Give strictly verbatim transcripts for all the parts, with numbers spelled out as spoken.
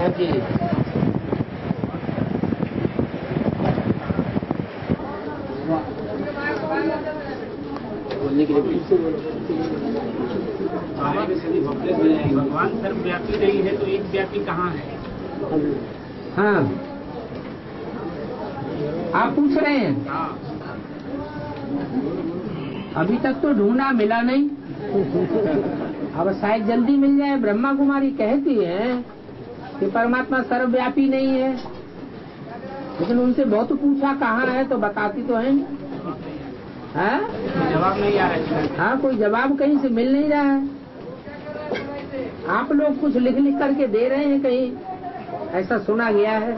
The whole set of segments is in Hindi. पहुंची। बोलने के लिए हमारे सभी भक्तों में भगवान सर्वव्यापी नहीं है तो एक व्यापी कहाँ है? हाँ, आप पूछ रहे हैं। हाँ। अभी तक तो ढूंढा, मिला नहीं। अब शायद जल्दी मिल जाए। ब्रह्मा कुमारी कहती है कि परमात्मा सर्वव्यापी नहीं है, लेकिन उनसे बहुत पूछा कहाँ है तो बताती तो है। हाँ, जवाब नहीं आ रहा है। हाँ, कोई जवाब कहीं से मिल नहीं रहा है। आप लोग कुछ लिख लिख करके दे रहे हैं, कहीं ऐसा सुना गया है,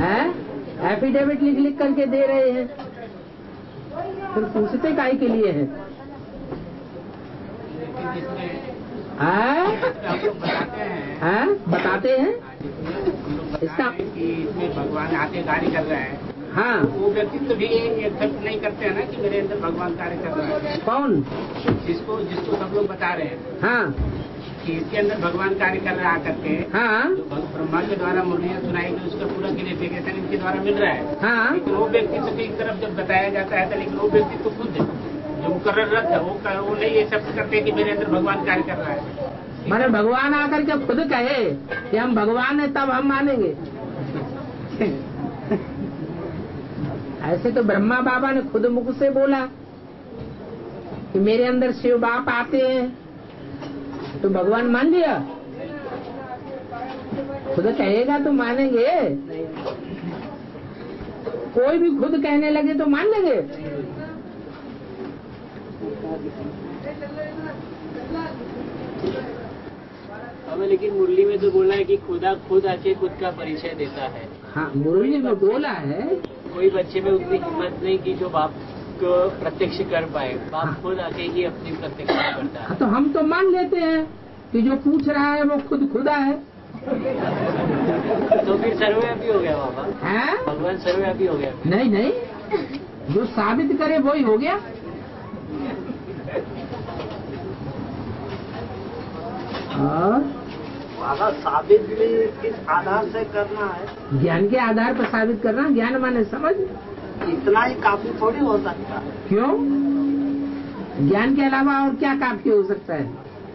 हैं? एफिडेविट लिख लिख करके दे रहे हैं, फिर पूछते काहे के लिए है? हैं? बताते हैं इसका इसमें भगवान आते कार्य कर रहे हैं। हाँ, वो व्यक्तित्व भी एक्सेप्ट नहीं करते हैं ना कि मेरे अंदर भगवान कार्य कर रहा है। कौन? जिसको जिसको सब लोग बता रहे हैं। हाँ, कि इसके अंदर भगवान कार्य कर रहा करके। हाँ, ब्रह्मा के द्वारा मुरलियाँ सुनाई गई, उसका पूरा क्लियरिफिकेशन इनके द्वारा मिल रहा है। हाँ, लेकिन वो व्यक्तित्व की एक तरफ जब बताया जाता है तो, लेकिन वो व्यक्तित्व खुद जो मुकर्रर रद्द है, वो वो नहीं एक्सेप्ट करते कि मेरे अंदर भगवान कार्य कर रहा है। मैंने भगवान आकर के खुद कहे कि हम भगवान है तब हम मानेंगे, ऐसे तो ब्रह्मा बाबा ने खुद मुख से बोला कि मेरे अंदर शिव बाप आते हैं, तो भगवान मान लिया। खुद कहेगा तो मानेंगे, कोई भी खुद कहने लगे तो मान लेंगे। हमें लेकिन मुरली में तो बोला है कि खुदा खुद आके खुद का परिचय देता है। हाँ, मुरली में बोला है। कोई बच्चे में उतनी हिम्मत नहीं कि जो बाप को प्रत्यक्ष कर पाए, बाप खुद आके ही अपनी प्रत्यक्ष करता है। तो हम तो मान लेते हैं कि जो पूछ रहा है वो खुद खुदा है। तो फिर सर्वव्यापी हो गया बाबा। हाँ, भगवान सर्वव्यापी हो गया। नहीं नहीं, जो साबित करे वही हो गया। और आधार साबित भी किस आधार से करना है? ज्ञान के आधार पर साबित करना। ज्ञान माने समझ, इतना ही काफी थोड़ी हो सकता है। क्यों? ज्ञान के अलावा और क्या काफी हो सकता है?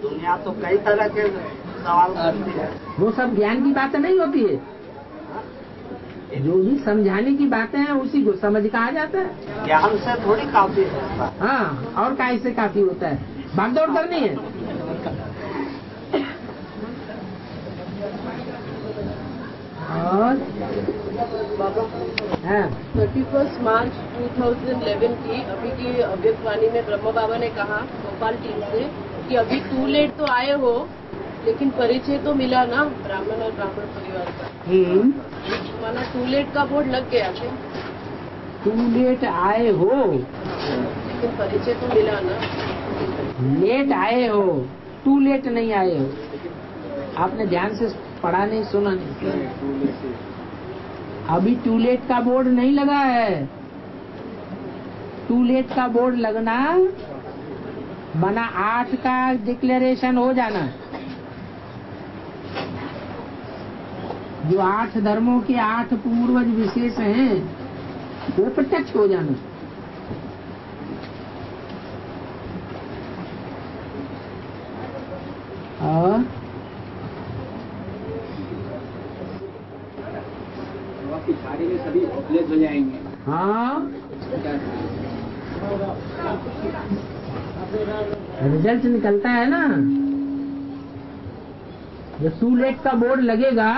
दुनिया तो कई तरह के सवाल करती है, वो सब ज्ञान की बातें नहीं होती है। जो भी समझाने की बातें हैं उसी को समझ कहा जाता है। ज्ञान से थोड़ी काफी होता है। हाँ, और काहे से काफी होता है? भागदौड़ करनी है। और बाबा, हाँ, thirty first March two thousand eleven की अभी की अभिवाणी में ब्रह्मा बाबा ने कहा भोपाल टीम से कि अभी टू लेट तो आए हो, लेकिन परिचय तो मिला ना ब्राह्मण और ब्राह्मण परिवार का। माना टू लेट का बोर्ड लग गया क्या? टू लेट आए हो, लेकिन परिचय तो मिला ना। लेट आए हो, टू लेट नहीं आए हो। आपने ध्यान से पढ़ा नहीं, सुना नहीं। अभी टू लेट का बोर्ड नहीं लगा है। टू लेट का बोर्ड लगना मना आठ का डिक्लेरेशन हो जाना। जो आठ धर्मों के आठ पूर्वज विशेष हैं वो प्रत्यक्ष हो जाना। और सारे में सभी उपलब्ध हो जाएंगे। हाँ, रिजल्ट निकलता है ना। जब टू लेट का बोर्ड लगेगा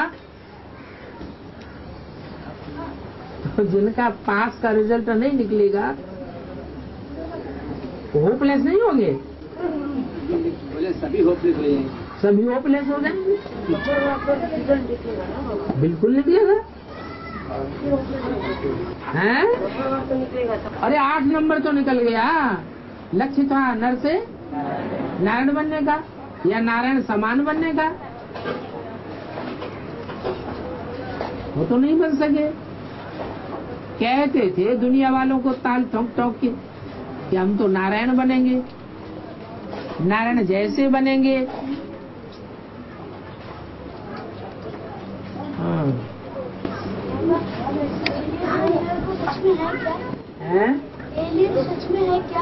तो जिनका पास का रिजल्ट नहीं निकलेगा होपलेस नहीं होंगे। बोले सभी होपलेस हो जाएंगे। सभी होपलेस हो जाएंगे, बिल्कुल निकलेगा। हैं? अरे आठ नंबर तो निकल गया। लक्ष्य था नर से नारायण बनने का या नारायण समान बनने का, वो तो नहीं बन सके। कहते थे दुनिया वालों को ताल ठोक ठोक के कि हम तो नारायण बनेंगे, नारायण जैसे बनेंगे, एलियन सच में है क्या?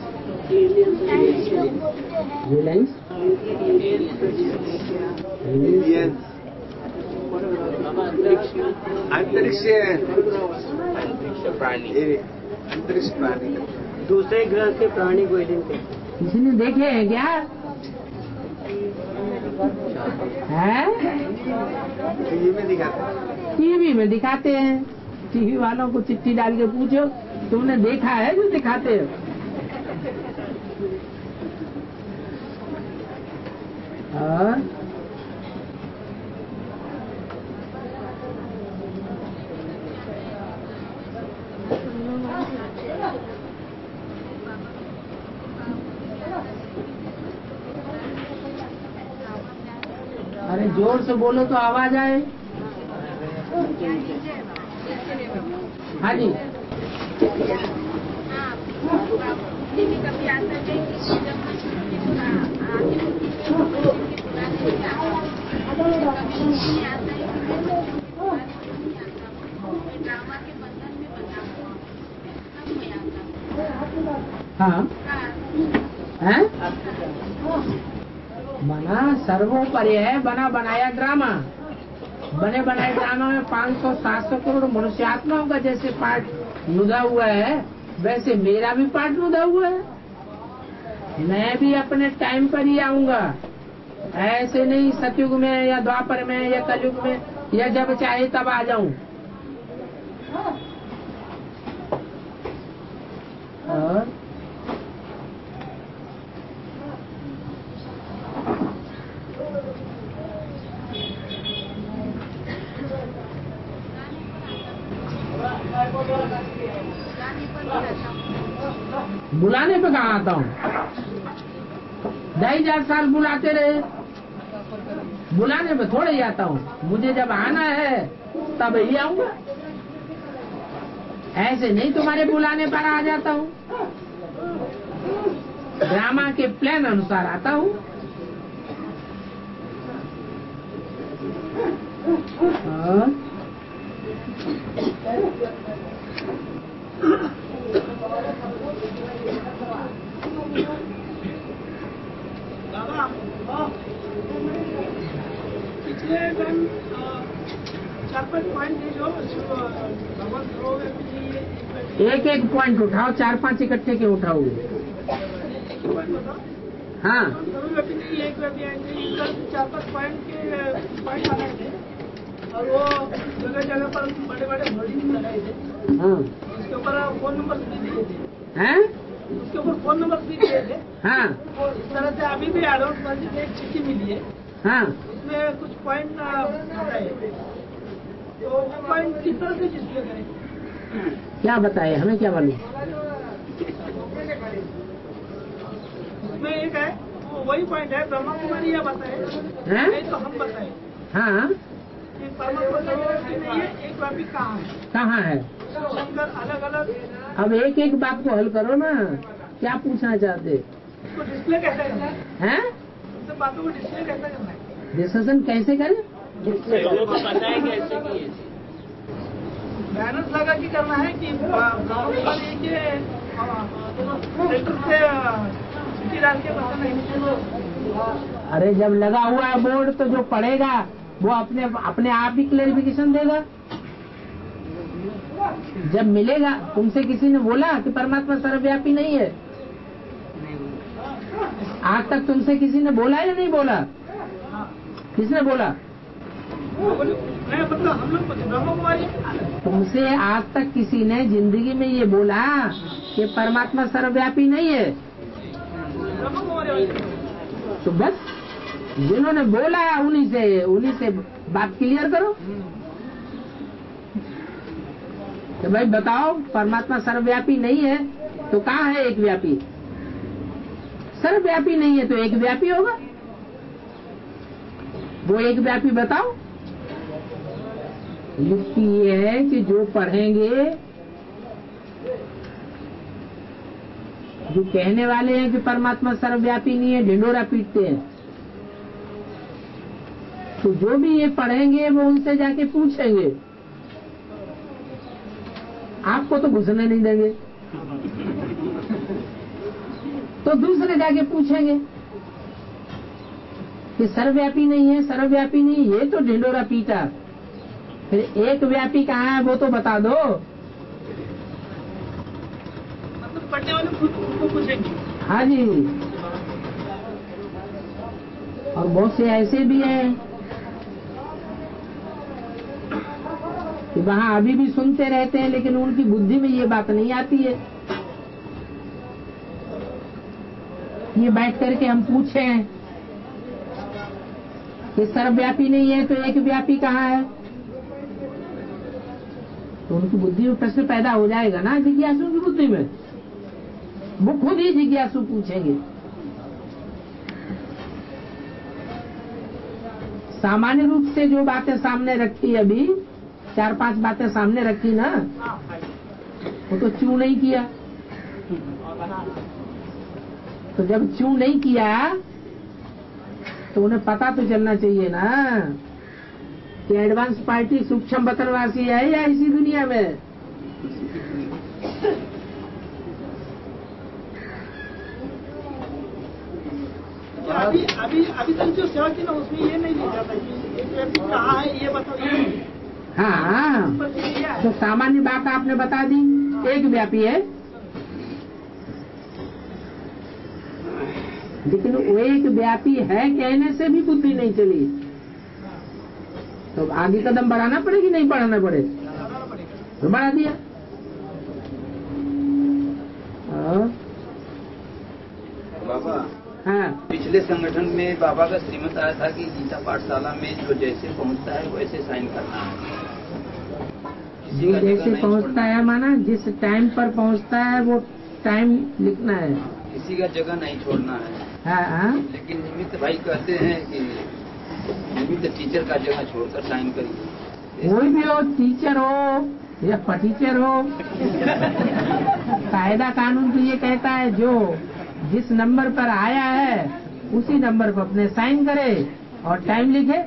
अंतरिक्ष प्राणी, अंतरिक्ष प्राणी दूसरे ग्रह के प्राणी को एलियन कहते। किसी ने देखे हैं क्या? टीवी में दिखाते हैं, टीवी में दिखाते हैं। टीवी वालों को चिट्ठी डाल के पूछो तुमने देखा है जो दिखाते हो। और अरे जोर से बोलो तो आवाज आए। हाँ जी, हाँ हैं? बना सर्वोपरि है, बना बनाया ड्रामा। बने बनाए ड्रामा में पाँच सौ सात सौ करोड़ मनुष्य आत्माओं का जैसे पार्ट नुदा हुआ है, वैसे मेरा भी पार्ट नुदा हुआ है। मैं भी अपने टाइम पर ही आऊंगा, ऐसे नहीं सतयुग में या द्वापर में या कलयुग में या जब चाहे तब आ जाऊं। और बुलाने पे कहाँ आता हूँ? ढाई हजार साल बुलाते रहे, बुलाने पे थोड़े ही आता हूँ। मुझे जब आना है तब ही आऊंगा, ऐसे नहीं तुम्हारे बुलाने पर आ जाता हूँ। ड्रामा के प्लान अनुसार आता हूँ। पिछले टाइम चार पाँच पॉइंट जो एक एक पॉइंट उठाओ, चार पाँच इकट्ठे के उठाओ। हाँ चार पाँच पॉइंट के पॉइंट लगाए थे और वो जगह जगह पर बड़े बड़े होर्डिंग लगाए थे। हाँ उसके ऊपर फोन नंबर भी दिए थे। हैं उसके ऊपर फोन नंबर भी दिए थे। हाँ और इस तरह से अभी भी एडवांस में एक चिट्ठी मिली है। हाँ उसमें कुछ पॉइंट बताए, तो वो पॉइंट किस तरह से डिस्प्ले करें? क्या बताए हमें, क्या मालूम? उसमें एक है वो वही पॉइंट है, ब्रह्मा कुमारी या बताए नहीं तो हम बताए। हाँ एक व्यापी कहाँ है, कहाँ है? शंकर अलग अलग। अब एक एक बात को हल करो ना, क्या पूछना चाहते? उसको डिस्प्ले कैसे करना है? बातों को डिस्कशन कैसे करना है? डिस्कशन कैसे करें? लोगों को पता है कैसे की बैनर्स लगा के करना है कि सेक्टर से चिट्ठी डाल के पता नहीं। अरे जब लगा हुआ है बोर्ड तो जो पढ़ेगा वो अपने अपने आप ही क्लेरिफिकेशन देगा। जब मिलेगा तुमसे किसी ने बोला कि परमात्मा सर्वव्यापी नहीं है? आज तक तुमसे किसी ने बोला या नहीं बोला? किसने बोला? तुमसे आज तक किसी ने जिंदगी में ये बोला कि परमात्मा सर्वव्यापी नहीं है? तो बस जिन्होंने बोला उन्हीं से उन्हीं से बात क्लियर करो कि भाई बताओ परमात्मा सर्वव्यापी नहीं है तो कहाँ है एक व्यापी? सर्वव्यापी नहीं है तो एक व्यापी होगा, वो एक व्यापी बताओ। युक्ति ये है कि जो पढ़ेंगे, जो कहने वाले हैं कि परमात्मा सर्वव्यापी नहीं है, ढिंडोरा पीटते हैं, तो जो भी ये पढ़ेंगे वो उनसे जाके पूछेंगे आपको तो घुसने नहीं देंगे। तो दूसरे जाके पूछेंगे कि सर्वव्यापी नहीं है, सर्वव्यापी नहीं, ये तो ढिंडोरा पीटा, फिर एक व्यापी कहाँ है वो तो बता दो। मतलब पढ़ने वाले खुद को पूछेंगे। हाँ जी, और बहुत से ऐसे भी हैं कि वहाँ अभी भी सुनते रहते हैं लेकिन उनकी बुद्धि में ये बात नहीं आती है। ये बैठ करके हम पूछे हैं कि सर्वव्यापी नहीं है तो एक व्यापी कहाँ है, तो उनकी बुद्धि में प्रश्न पैदा हो जाएगा ना, जिज्ञासु की बुद्धि में, वो खुद ही जिज्ञासु पूछेंगे। सामान्य रूप से जो बातें सामने रखी, अभी चार पांच बातें सामने रखी ना, वो तो चू नहीं किया। तो जब चू नहीं किया तो उन्हें पता तो चलना चाहिए ना कि एडवांस पार्टी सूक्ष्म वतनवासी है या इसी दुनिया में। तो अभी अभी अभी तक जो सेवा की ना उसमें ये नहीं देखा था कि एक व्यक्ति कहाँ है ये बता। हाँ, तो सामान्य बात आपने बता दी, एक व्यापी है, लेकिन वो एक व्यापी है कहने से भी बुद्धि नहीं चली, तो आगे कदम बढ़ाना पड़े कि नहीं बढ़ाना पड़े? तो बढ़ा दिया। बाबा, हाँ, पिछले संगठन में बाबा का श्रीमत आया था कि गीता पाठशाला में जो जैसे पहुंचता है वैसे साइन करना है। जैसे पहुंचता है माना जिस टाइम पर पहुंचता है वो टाइम लिखना है, किसी का जगह नहीं छोड़ना है। हाँ, हाँ। लेकिन निमित्त भाई कहते हैं कि निमित्त टीचर का जगह छोड़कर साइन करिए। कोई भी हो, टीचर हो या पटीचर हो, कायदा कानून तो ये कहता है जो जिस नंबर पर आया है उसी नंबर पर अपने साइन करे और टाइम लिखे।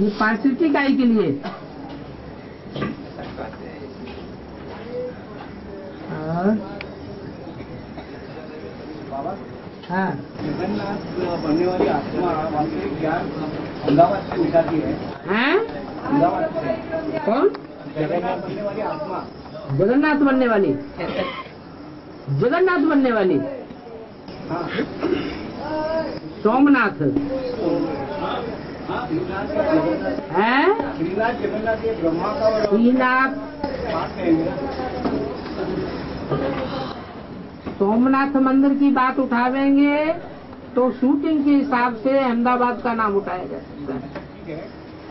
ये पार्षद इकाई के लिए। बाबा, हाँ, जगन्नाथ बनने वाली आत्मा वास्तविक ज्ञान अहमदाबाद से उठाती है। हाँ, अहमदाबाद से। कौन? जगन्नाथ बनने वाली आत्मा। जगन्नाथ बनने वाली, जगन्नाथ बनने वाली, हाँ, सोमनाथ है। श्रीनाथ जगन्नाथ ये ब्रह्मा का और श्रीनाथ सोमनाथ मंदिर की बात उठावेंगे तो शूटिंग के हिसाब से अहमदाबाद का नाम उठाया जाएगा।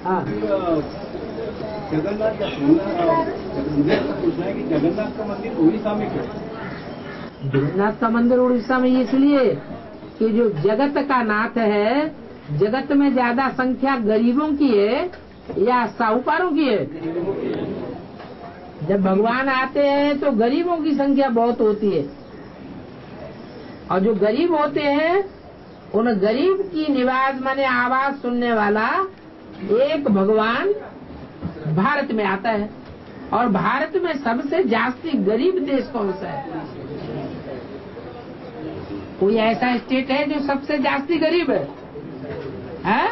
हाँ, जगन्नाथ का है कि जगन्नाथ का मंदिर उड़ीसा में क्यों? जगन्नाथ का मंदिर उड़ीसा में इसलिए कि जो जगत का नाथ है, जगत में ज्यादा संख्या गरीबों की है या साहूकारों की है। जब भगवान आते हैं तो गरीबों की संख्या बहुत होती है, और जो गरीब होते हैं उन गरीब की निवाज माने आवाज सुनने वाला एक भगवान भारत में आता है। और भारत में सबसे जास्ती गरीब देश कौन सा है? कोई ऐसा स्टेट है जो सबसे जास्ती गरीब है? है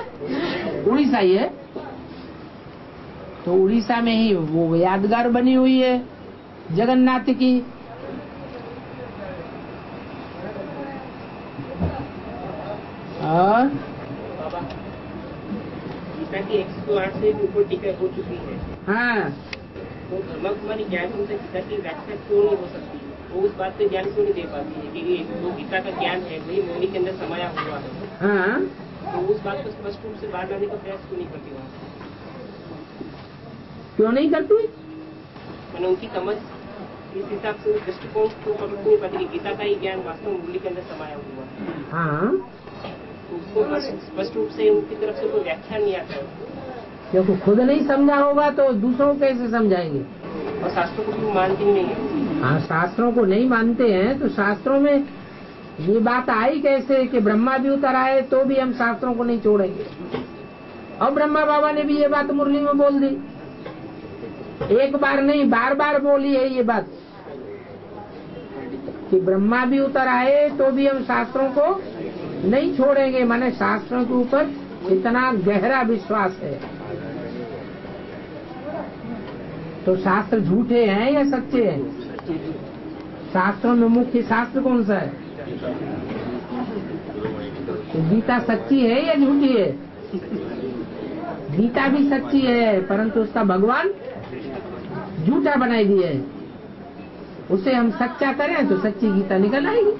उड़ीसा ही है। तो उड़ीसा में ही वो यादगार बनी हुई है जगन्नाथ की। और गीता की एक सौ आठ से ऊपर टीका हो चुकी है। हाँ, तो ब्रह्मा कुमारी ज्ञान से गीता की व्याख्या क्यों नहीं हो सकती? वो उस बात पे ज्ञान क्यों नहीं दे पाती है कि जो गीता का ज्ञान है वही मौनी के अंदर समाया हुआ है? हाँ, तो उस बात को स्पष्ट रूप से बाहर लाने का प्रयास क्यों नहीं करती वहाँ? क्यों नहीं करती? मैंने उनकी समझ इस हिसाब से दृष्टिकोण को पकड़ नहीं पाती कि गीता का ही ज्ञान वास्तव में मुरली के अंदर समाया हुआ है। हाँ, तो उसको स्पष्ट रूप से उनकी तरफ से कोई व्याख्या नहीं आता, क्योंकि खुद नहीं समझा होगा तो दूसरों को कैसे समझाएंगे? और शास्त्रों को भी मानती नहीं है। हाँ, शास्त्रों को नहीं मानते हैं। तो शास्त्रों में ये बात आई कैसे कि ब्रह्मा भी उतर आए तो भी हम शास्त्रों को नहीं छोड़ेंगे, और ब्रह्मा बाबा ने भी ये बात मुरली में बोल दी। एक बार नहीं बार बार बोली है ये बात कि ब्रह्मा भी उतर आए तो भी हम शास्त्रों को नहीं छोड़ेंगे, माने शास्त्रों के ऊपर इतना गहरा विश्वास है। तो शास्त्र झूठे हैं या सच्चे हैं? शास्त्रों में मुख्य शास्त्र कौन सा है? तो गीता सच्ची है या झूठी है? गीता भी सच्ची है परंतु उसका भगवान झूठा बनाई दी है। उसे हम सच्चा करें तो सच्ची गीता निकल आएगी।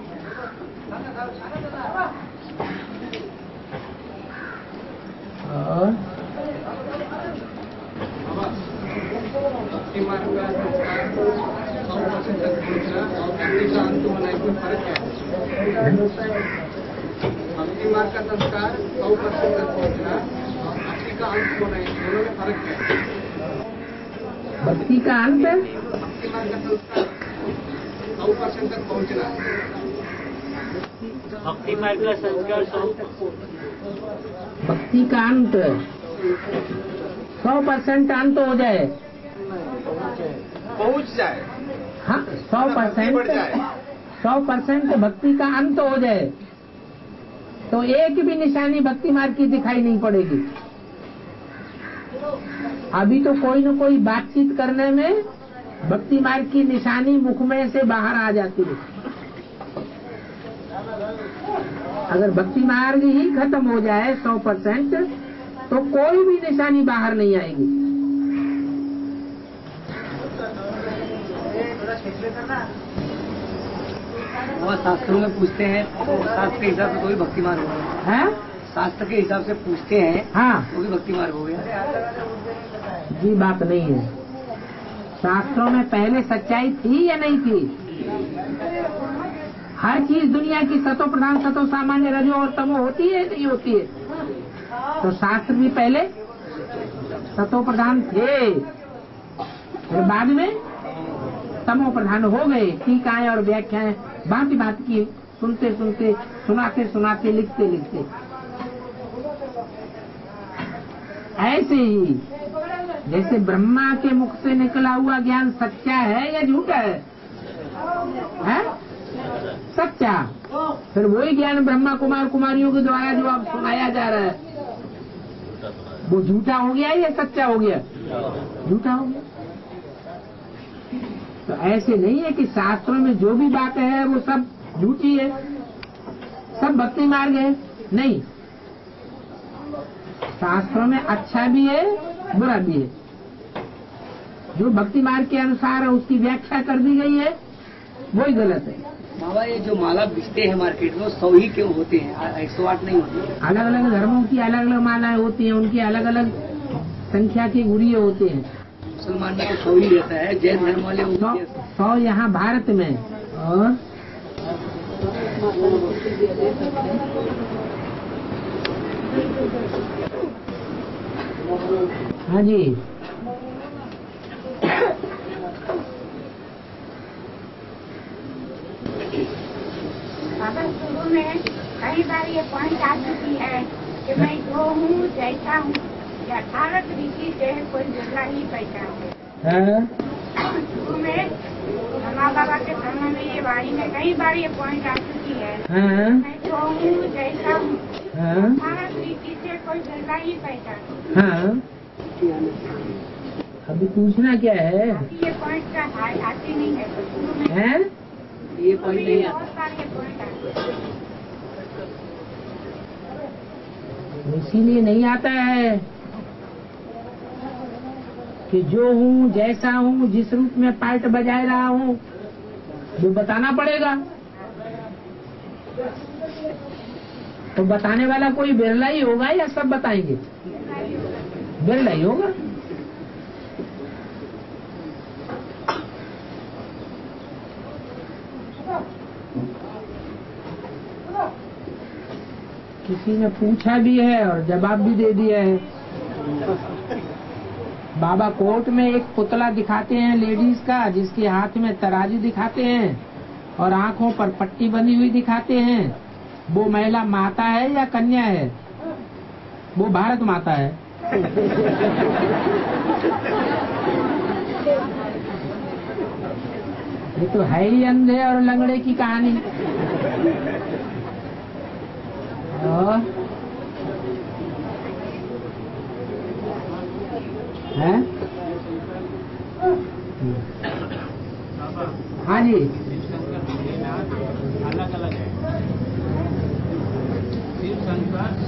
और भक्ति का अंत सौ परसेंट तक पहुँचना, भक्ति मार्ग का संस्कार सौ भक्ति का अंत सौ परसेंट अंत हो जाए पहुँच जाए हाँ सौ परसेंट सौ परसेंट भक्ति का अंत हो जाए तो एक भी निशानी भक्ति मार्ग की दिखाई नहीं पड़ेगी। अभी तो कोई न कोई बातचीत करने में भक्ति मार्ग की निशानी मुख में से बाहर आ जाती है। अगर भक्ति मार्ग ही खत्म हो जाए सौ परसेंट तो कोई भी निशानी बाहर नहीं आएगी। वो शास्त्रों में पूछते हैं तो शास्त्र के हिसाब से कोई भक्ति मार्ग हो गया है, शास्त्र के हिसाब से पूछते हैं हाँ वो भी भक्ति मार्ग हो गया। जी बात नहीं है। शास्त्रों में पहले सच्चाई थी या नहीं थी? हर चीज दुनिया की सतो प्रधान सतो सामान्य रजो और तमो होती है नहीं होती है? तो शास्त्र भी पहले सतो प्रधान थे और बाद में तमो प्रधान हो गए। टीकाएं और व्याख्याएं बात बात की सुनते सुनते सुनाते सुनाते लिखते लिखते ऐसे ही जैसे ब्रह्मा के मुख से निकला हुआ ज्ञान सच्चा है या झूठा है? है सच्चा। फिर वही ज्ञान ब्रह्मा कुमार कुमारियों के द्वारा जो अब सुनाया जा रहा है वो झूठा हो गया या सच्चा हो गया? झूठा हो गया। तो ऐसे नहीं है कि शास्त्रों में जो भी बात है वो सब झूठी है, सब भक्ति मार्ग है। नहीं, शास्त्रों में अच्छा भी है बुरा भी है। जो भक्ति मार्ग के अनुसार उसकी व्याख्या कर दी गई है वही गलत है। बाबा ये जो माला बिकते हैं मार्केट में सौ ही क्यों होते हैं, एक सौ आठ नहीं होते? अलग अलग धर्मों की अलग अलग मालाएं होती हैं, उनकी अलग अलग संख्या की गुड़िये होते हैं। मुसलमान में सौ ही रहता है, जैन धर्म वाले सौ सौ यहाँ भारत में। और हाँ जी बाबा शुरू में कई बार ये पॉइंट आ चुकी है कि मैं जो हूँ जैसा हूँ यथार्थ रीति से कोई बदला नहीं पहचानता है। शुरू में हमारे बाबा के समय में ये वाणी में कई बार ये पॉइंट आ चुकी है मैं जो हूँ जैसा हूँ यथार्थ रीति से कोई बदला नहीं पहचानता। अभी पूछना क्या है? ये पॉइंट का आती नहीं है, है? ये पॉइंट नहीं आता, इसीलिए नहीं आता है कि जो हूँ जैसा हूँ जिस रूप में पार्ट बजाए रहा हूँ वो बताना पड़ेगा। तो बताने वाला कोई बिरला ही होगा या सब बताएंगे? बिरला ही होगा। किसी ने पूछा भी है और जवाब भी दे दिया है। बाबा कोर्ट में एक पुतला दिखाते हैं लेडीज का जिसके हाथ में तराजू दिखाते हैं और आंखों पर पट्टी बनी हुई दिखाते हैं। वो महिला माता है या कन्या है? वो भारत माता है। ये तो है ही अंधे और लंगड़े की कहानी। और है हाँ जी अलग अलग है।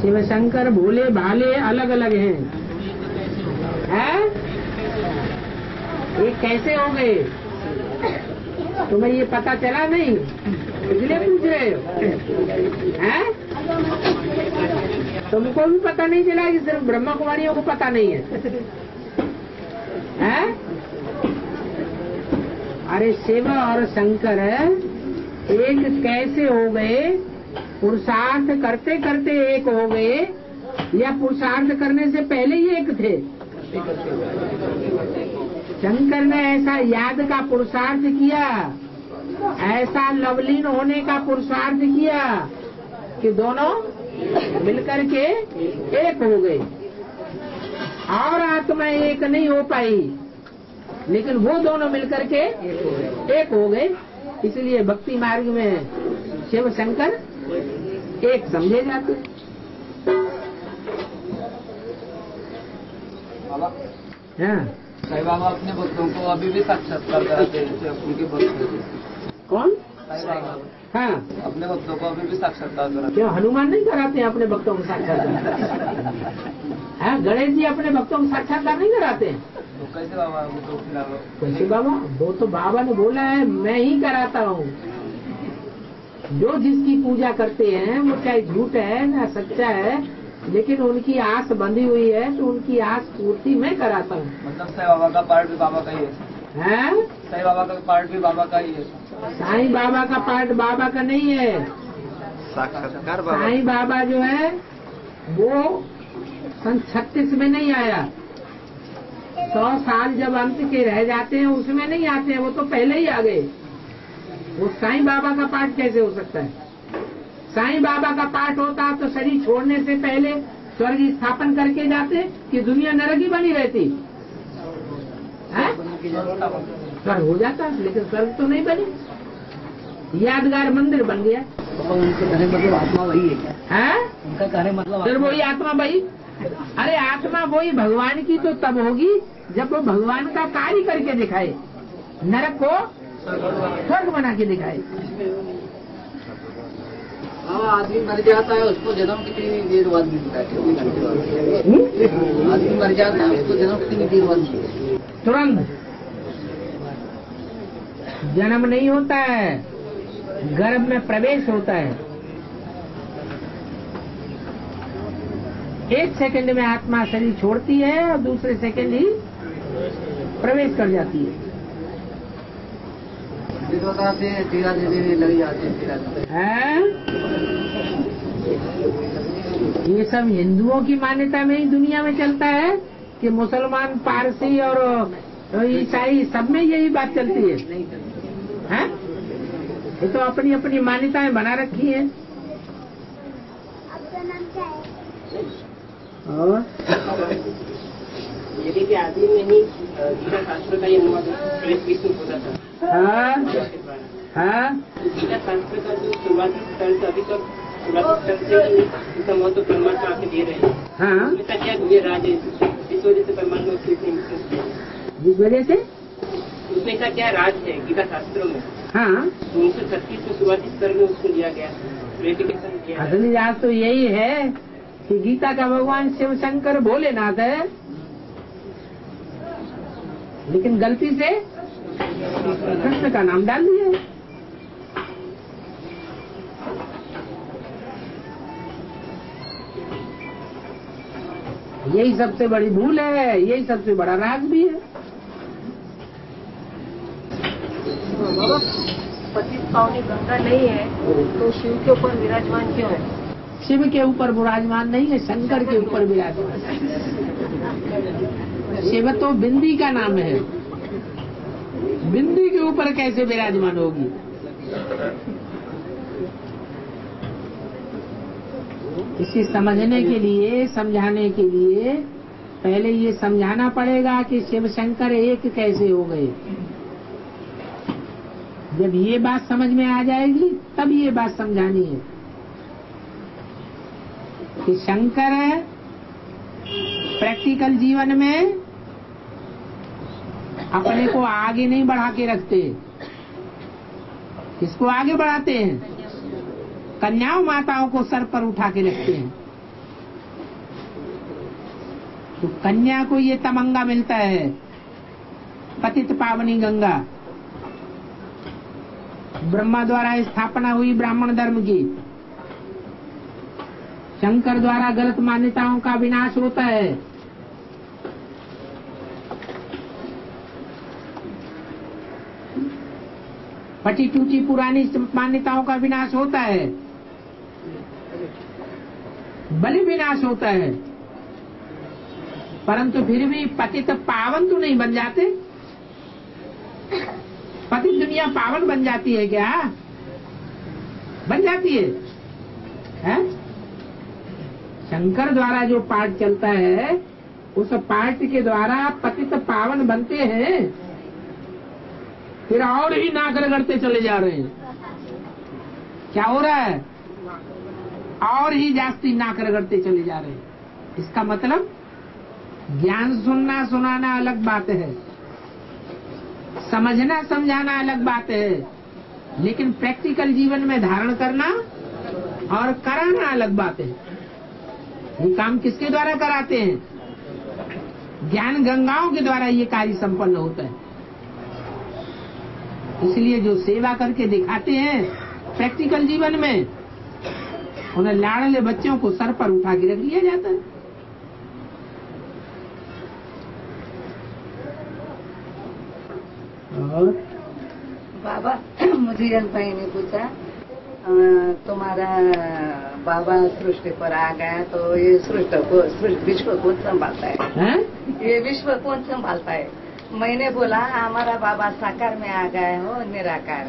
शिव शंकर भोले भाले अलग अलग हैं। हैं? ये कैसे हो गए? तुम्हें ये पता चला नहीं, इसलिए पूछ रहे हो। हैं? तुमको भी पता नहीं चला कि सिर्फ ब्रह्मा कुमारियों को पता नहीं है। हैं? अरे शिव और शंकर एक कैसे हो गए? पुरुषार्थ करते करते एक हो गए या पुरुषार्थ करने से पहले ही एक थे? शंकर ने ऐसा याद का पुरुषार्थ किया, ऐसा लवलीन होने का पुरुषार्थ किया कि दोनों मिलकर के एक हो गए। और आत्मा एक नहीं हो पाई, लेकिन वो दोनों मिलकर के एक हो गए। इसलिए भक्ति मार्ग में शिव शंकर एक समझे जाते। साई बाबा अपने भक्तों को अभी भी साक्षात्कार कराते हैं। उनके भक्त कौन? साई बाबा हाँ अपने भक्तों को अभी भी साक्षात्कार कराते। क्यों हनुमान नहीं कराते हैं अपने भक्तों को साक्षात्कार? हाँ गणेश जी अपने भक्तों को साक्षात्कार नहीं कराते हैं। तो कैसे बाबा? तो कैसे बाबा? वो तो बाबा ने बोला है मैं ही कराता हूँ। जो जिसकी पूजा करते हैं वो चाहे झूठ है न सच्चा है, लेकिन उनकी आस बंधी हुई है तो उनकी आस पूर्ति मैं कराता हूँ। मतलब साईं बाबा का पार्ट भी बाबा का ही है। हैं? साईं बाबा का पार्ट भी बाबा का ही है। साईं बाबा का पार्ट बाबा का नहीं है। साक्षात्कार बाबा। साईं बाबा जो है वो सन छत्तीस में नहीं आया। सौ साल जब अंत के रह जाते हैं उसमें नहीं आते हैं, वो तो पहले ही आ गए। वो साईं बाबा का पार्ट कैसे हो सकता है? साईं बाबा का पाठ होता तो शरीर छोड़ने से पहले स्वर्ग स्थापन करके जाते कि दुनिया नरक ही बनी रहती। स्वर्ग हो जाता लेकिन स्वर्ग तो नहीं बने, यादगार मंदिर बन गया। तो उनका कहने मतलब आत्मा वही है क्या? है उनका कहने मतलब फिर वही आत्मा वही। अरे आत्मा वही भगवान की तो तब होगी जब वो भगवान का कार्य करके दिखाए, नरक को स्वर्ग बना के दिखाए। हाँ आदमी मर जाता है उसको जन्म कितनी देर बाद मिलता है? आदमी मर जाता है उसको जन्म कितनी देर बाद मिलता है? तुरंत जन्म नहीं होता है, गर्भ में प्रवेश होता है। एक सेकंड में आत्मा शरीर छोड़ती है और दूसरे सेकंड ही प्रवेश कर जाती है। धीरे धीरे लग जाते हैं। ये सब हिंदुओं की मान्यता में ही दुनिया में चलता है कि मुसलमान पारसी और ईसाई सब में यही बात चलती है। हैं? ये तो अपनी अपनी मान्यताएं बना रखी है। आपका नाम क्या है? और यदि भी आदि में ही गीता शास्त्र का ये अनुवाद विष्णु होता था। हाँ हाँ गीता शास्त्र का जो शुरुआती स्तर से अभी तक शुरुआती स्तर से संभव तो परमात्मा आके दे रहे हैं। हाँ इसका क्या राज है? इस वजह से परमात्मा जिस वजह से उसने का क्या राज है गीता शास्त्रों में? हाँ उन्नीस सौ छत्तीस में शुरुआती स्तर में उसको दिया गया किया। असली राज तो यही है कि गीता का भगवान शिव शंकर भोलेनाथ है, लेकिन गलती से कृष्ण का नाम डाल दिया है। यही सबसे बड़ी भूल है, यही सबसे बड़ा राज भी है। पतित पावनी गंगा नहीं है तो शिव के ऊपर विराजमान क्यों है? शिव के ऊपर विराजमान नहीं है, शंकर के ऊपर विराजमान है। शिव तो बिंदी का नाम है, बिंदी के ऊपर कैसे विराजमान होगी? इसे समझने के लिए, समझाने के लिए पहले ये समझाना पड़ेगा कि शिव शंकर एक कैसे हो गए। जब ये बात समझ में आ जाएगी तब ये बात समझानी है कि शंकर प्रैक्टिकल जीवन में अपने को आगे नहीं बढ़ा के रखते, किसको आगे बढ़ाते हैं? कन्याओं माताओं को सर पर उठा के रखते हैं। तो कन्या को ये तमंगा मिलता है पतित पावनी गंगा, ब्रह्मा द्वारा स्थापना हुई ब्राह्मण धर्म की, शंकर द्वारा गलत मान्यताओं का विनाश होता है। फटी टूटी पुरानी मान्यताओं का विनाश होता है, बलि विनाश होता है, परंतु फिर भी पतित पावन तो नहीं बन जाते? पतित दुनिया पावन बन जाती है क्या? बन जाती है, है? शंकर द्वारा जो पाठ चलता है उस पाठ के द्वारा पतित पावन बनते हैं, फिर और ही ना करते चले जा रहे हैं। क्या हो रहा है? और ही जास्ती ना करते चले जा रहे हैं। इसका मतलब ज्ञान सुनना सुनाना अलग बात है, समझना समझाना अलग बात है, लेकिन प्रैक्टिकल जीवन में धारण करना और कराना अलग बात है। ये काम किसके द्वारा कराते हैं? ज्ञान गंगाओं के द्वारा ये कार्य संपन्न होता है। इसलिए जो सेवा करके दिखाते हैं प्रैक्टिकल जीवन में, उन्हें लाडले बच्चों को सर पर उठा के रख लिया जाता है। बाबा, मुझे जन भाई ने पूछा तुम्हारा बाबा सृष्टि पर आ गया तो ये सृष्टि को विश्व कौन संभालता है, है? ये विश्व कौन संभालता है? मैंने बोला हमारा बाबा साकार में आ गए हो निराकार,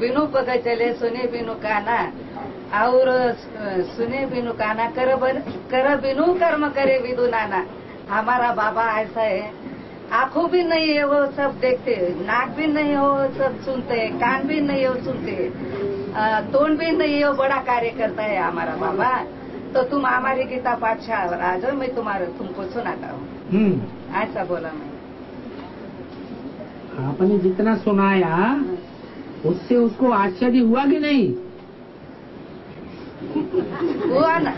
बिनु पग चले सुने बिनु काना, और सुने बिनु काना कर बन, कर बिनु कर्म करे विदु नाना। हमारा बाबा ऐसा है, आँखों भी नहीं है वो सब देखते, नाक भी नहीं हो सब सुनते, कान भी नहीं हो सुनते, तोड़ भी नहीं हो, बड़ा कार्य करता है हमारा बाबा। तो तुम हमारी गीता पाठशाला और आ जाओ, मैं तुम्हारे तुमको सुनाता हूँ, ऐसा बोला मैं। आपने जितना सुनाया उससे उसको आश्चर्य हुआ कि नहीं? हुआ ना?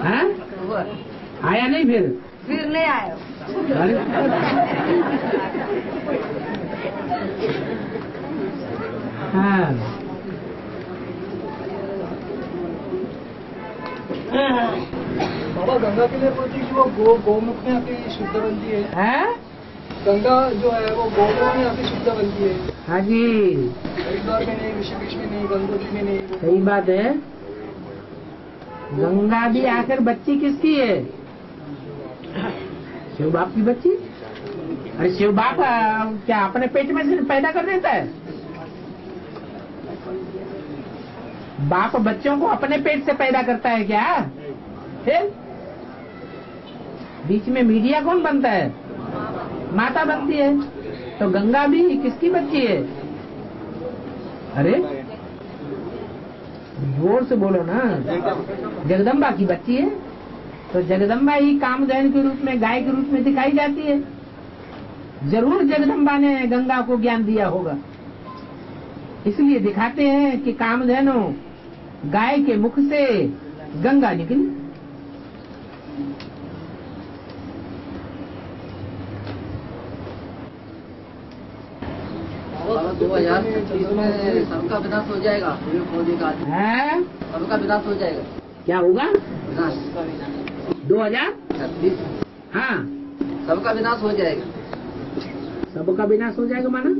हाँ? हुआ। आया नहीं? फिर फिर नहीं आया। हाँ। बाबा गंगा के लिए बोलती है कि वो गो गौमुख में आके शुद्ध बनती है, है? गंगा जो है वो गौमुख में आके शुद्ध बनती है। हाँ जी, हरिद्वार में नहीं, ऋषिकेश में नहीं, गंगोत्री में नहीं। सही बात है। गंगा भी आकर बच्ची किसकी है? शिव बाप की बच्ची। अरे शिव बाप क्या अपने पेट में से पैदा कर देता है? बाप बच्चों को अपने पेट से पैदा करता है क्या? फिर बीच में मीडिया कौन बनता है? माता बनती है। तो गंगा भी किसकी बच्ची है? अरे जोर से बोलो ना, जगदम्बा की बच्ची है। तो जगदम्बा ही कामधेनु के रूप में, गाय के रूप में दिखाई जाती है। जरूर जगदम्बा ने गंगा को ज्ञान दिया होगा, इसलिए दिखाते हैं कि कामधेनु गाय के मुख से गंगा निकली। दो हजार पच्चीस में सबका विनाश हो जाएगा, सबका विनाश हो जाएगा। क्या होगा? दो हजार छब्बीस। हाँ, सबका विनाश हो जाएगा। सबका विनाश हो जाएगा माना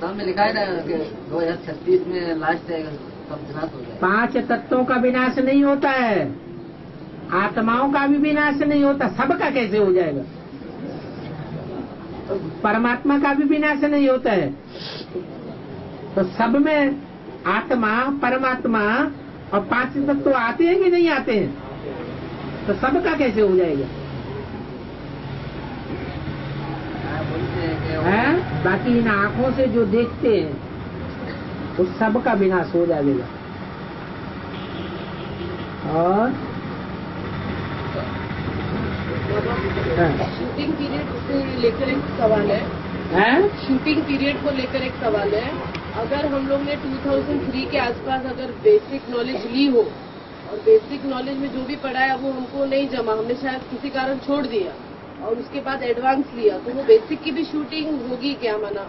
सामने लिखा है ना कि दो हजार छत्तीस में लास्ट आएगा, सब विनाश हो जाएगा। पांच तत्वों का विनाश नहीं होता है, आत्माओं का भी विनाश नहीं होता, सबका कैसे हो जाएगा? तो परमात्मा का भी विनाश नहीं होता है, तो सब में आत्मा, परमात्मा और पांच तत्व तो आते हैं कि नहीं आते हैं? तो सबका कैसे हो जाएगा? हैं? बाकी इन आंखों से जो देखते हैं, उस सब का विनाश हो जाएगा। और शूटिंग पीरियड से लेकर एक सवाल है, हैं? शूटिंग पीरियड को लेकर एक सवाल है। अगर हम लोग ने दो हज़ार तीन के आसपास अगर बेसिक नॉलेज ली हो और बेसिक नॉलेज में जो भी पढ़ा है वो हमको नहीं जमा, हमने शायद किसी कारण छोड़ दिया और उसके बाद एडवांस लिया, तो वो बेसिक की भी शूटिंग होगी क्या? माना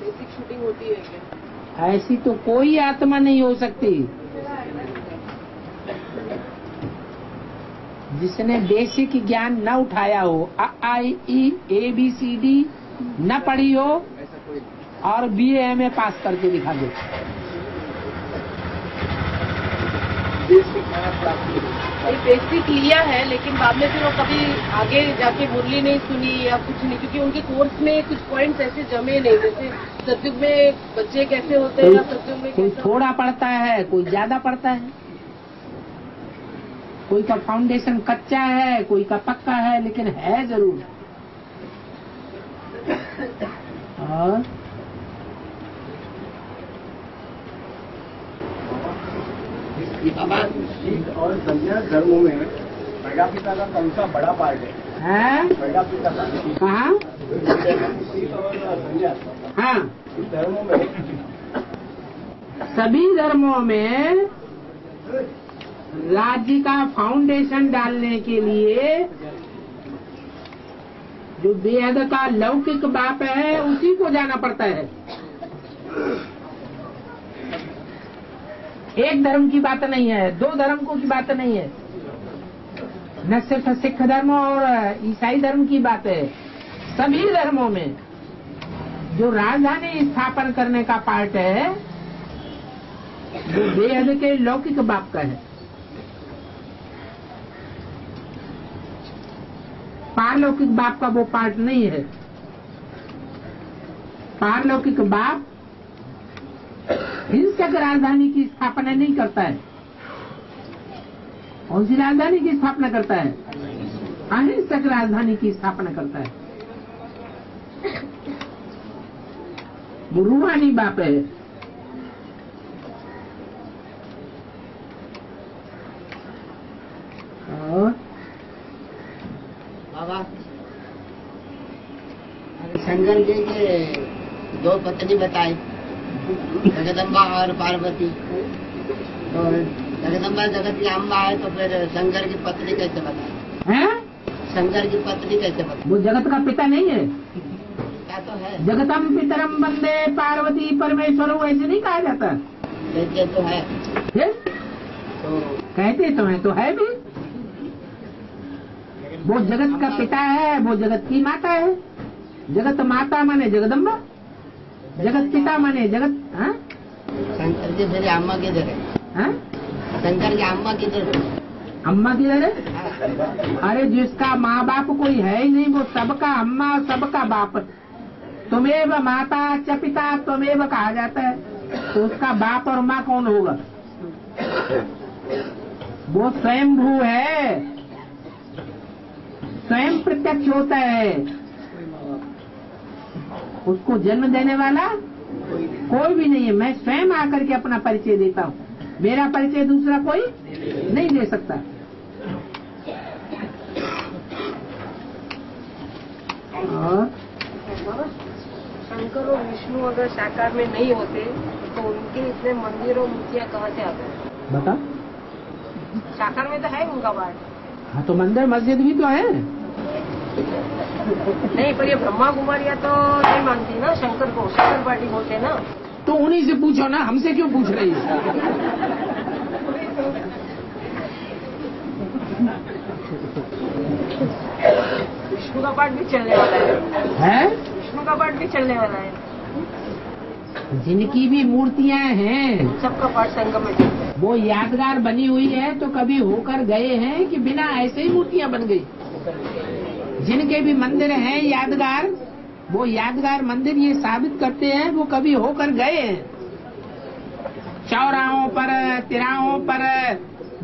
बेसिक शूटिंग होती है क्या? ऐसी तो कोई आत्मा नहीं हो सकती। जिसने बेसिक ज्ञान न उठाया हो, आ आई ई ए बी सी डी न पढ़ी हो और बी ए में पास करके दिखा दो, बेसिक लिया है लेकिन बाद में फिर वो कभी आगे जाके मुरली नहीं सुनी या कुछ नहीं, क्योंकि उनके कोर्स में कुछ पॉइंट्स ऐसे जमे नहीं। जैसे सत्युग में बच्चे कैसे होते हैं, सत्युग में कोई थोड़ा पढ़ता है, कोई ज्यादा पढ़ता है, कोई का फाउंडेशन कच्चा है, कोई का पक्का है, लेकिन है जरूर। और सिख और संन्यास धर्मों में प्रजापिता का कौन सा बड़ा पार्ट है? प्रजापिता का कहाँ? सिख और संन्यास, हाँ, धर्मों में, सभी धर्मों में राज्य का फाउंडेशन डालने के लिए जो वेद का लौकिक बाप है उसी को जाना पड़ता है। एक धर्म की बात नहीं है, दो धर्म को की बात नहीं है, न सिर्फ सिख धर्म और ईसाई धर्म की बात है, सभी धर्मों में जो राजधानी स्थापन करने का पार्ट है जो वेद के लौकिक बाप का है। पारलौकिक बाप का वो पार्ट नहीं है। पारलौकिक बाप हिंसक राजधानी की स्थापना नहीं करता है। कौन सी राजधानी की स्थापना करता है? अहिंसक राजधानी की स्थापना करता है। रूहानी बाप है। और शंकर जी के दो पत्नी बताई, जगदम्बा और पार्वती। तो जगदम्बा जगत की अम्बा है, तो फिर शंकर की पत्नी कैसे बताए? हैं? शंकर की पत्नी कैसे बताए? वो जगत का पिता नहीं है क्या? तो है, जगतम पितरम वंदे पार्वती परमेश्वर, ऐसे नहीं कहा जाता? कहते तो है, फिर तो कहते तो है, तो है भी। वो जगत का पिता है, वो जगत की माता है। जगत माता माने जगदम्बा, जगत पिता माने जगत, हाँ? शंकर जी मेरे अम्मा किधर है? हाँ? शंकर की अम्मा किधर है? अम्मा किधर है? अरे जिसका माँ बाप कोई है ही नहीं वो सबका अम्मा सबका बाप। तुम्हें माता च पिता तुम्हें कहा जाता है, तो उसका बाप और माँ कौन होगा? वो स्वयंभू है, स्वयं प्रत्यक्ष होता है, उसको जन्म देने वाला कोई भी नहीं है। मैं स्वयं आकर के अपना परिचय देता हूँ, मेरा परिचय दूसरा कोई नहीं दे सकता। और शंकर और विष्णु अगर साकार में नहीं होते तो उनके इतने मंदिर और मूर्तियाँ कहाँ से आते हैं? बता, साकार में तो है उनका पार्ट। हाँ, तो मंदिर मस्जिद भी तो है नहीं, पर ये ब्रह्मा कुमारिया तो नहीं मानती ना शंकर को, शंकर पार्टी बोलते ना, तो उन्हीं से पूछो ना, हमसे क्यों पूछ रही है? विष्णु का पार्ट भी चलने वाला है, है? विष्णु का पार्ट भी चलने वाला है। जिनकी भी मूर्तियाँ हैं सबका पार्ट संगम में, वो यादगार बनी हुई है। तो कभी होकर गए हैं कि बिना ऐसे ही मूर्तियाँ बन गई? जिनके भी मंदिर हैं यादगार, वो यादगार मंदिर ये साबित करते हैं वो कभी होकर गए हैं। चौराहों पर, तिराहों पर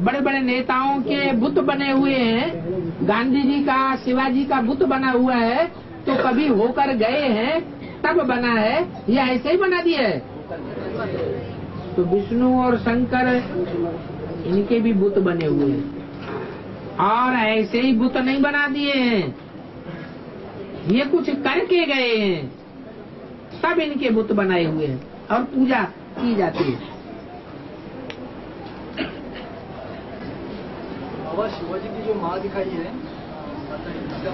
बड़े बड़े नेताओं के बुत बने हुए हैं, गांधी जी का, शिवाजी का बुत बना हुआ है, तो कभी होकर गए हैं तब बना है या ऐसे ही बना दिया है? तो विष्णु और शंकर इनके भी बुत बने हुए हैं और ऐसे ही बुत नहीं बना दिए हैं, ये कुछ करके गए हैं, सब इनके बुत बनाए हुए हैं और पूजा की जाती है। बाबा शिवाजी की जो माँ दिखाई है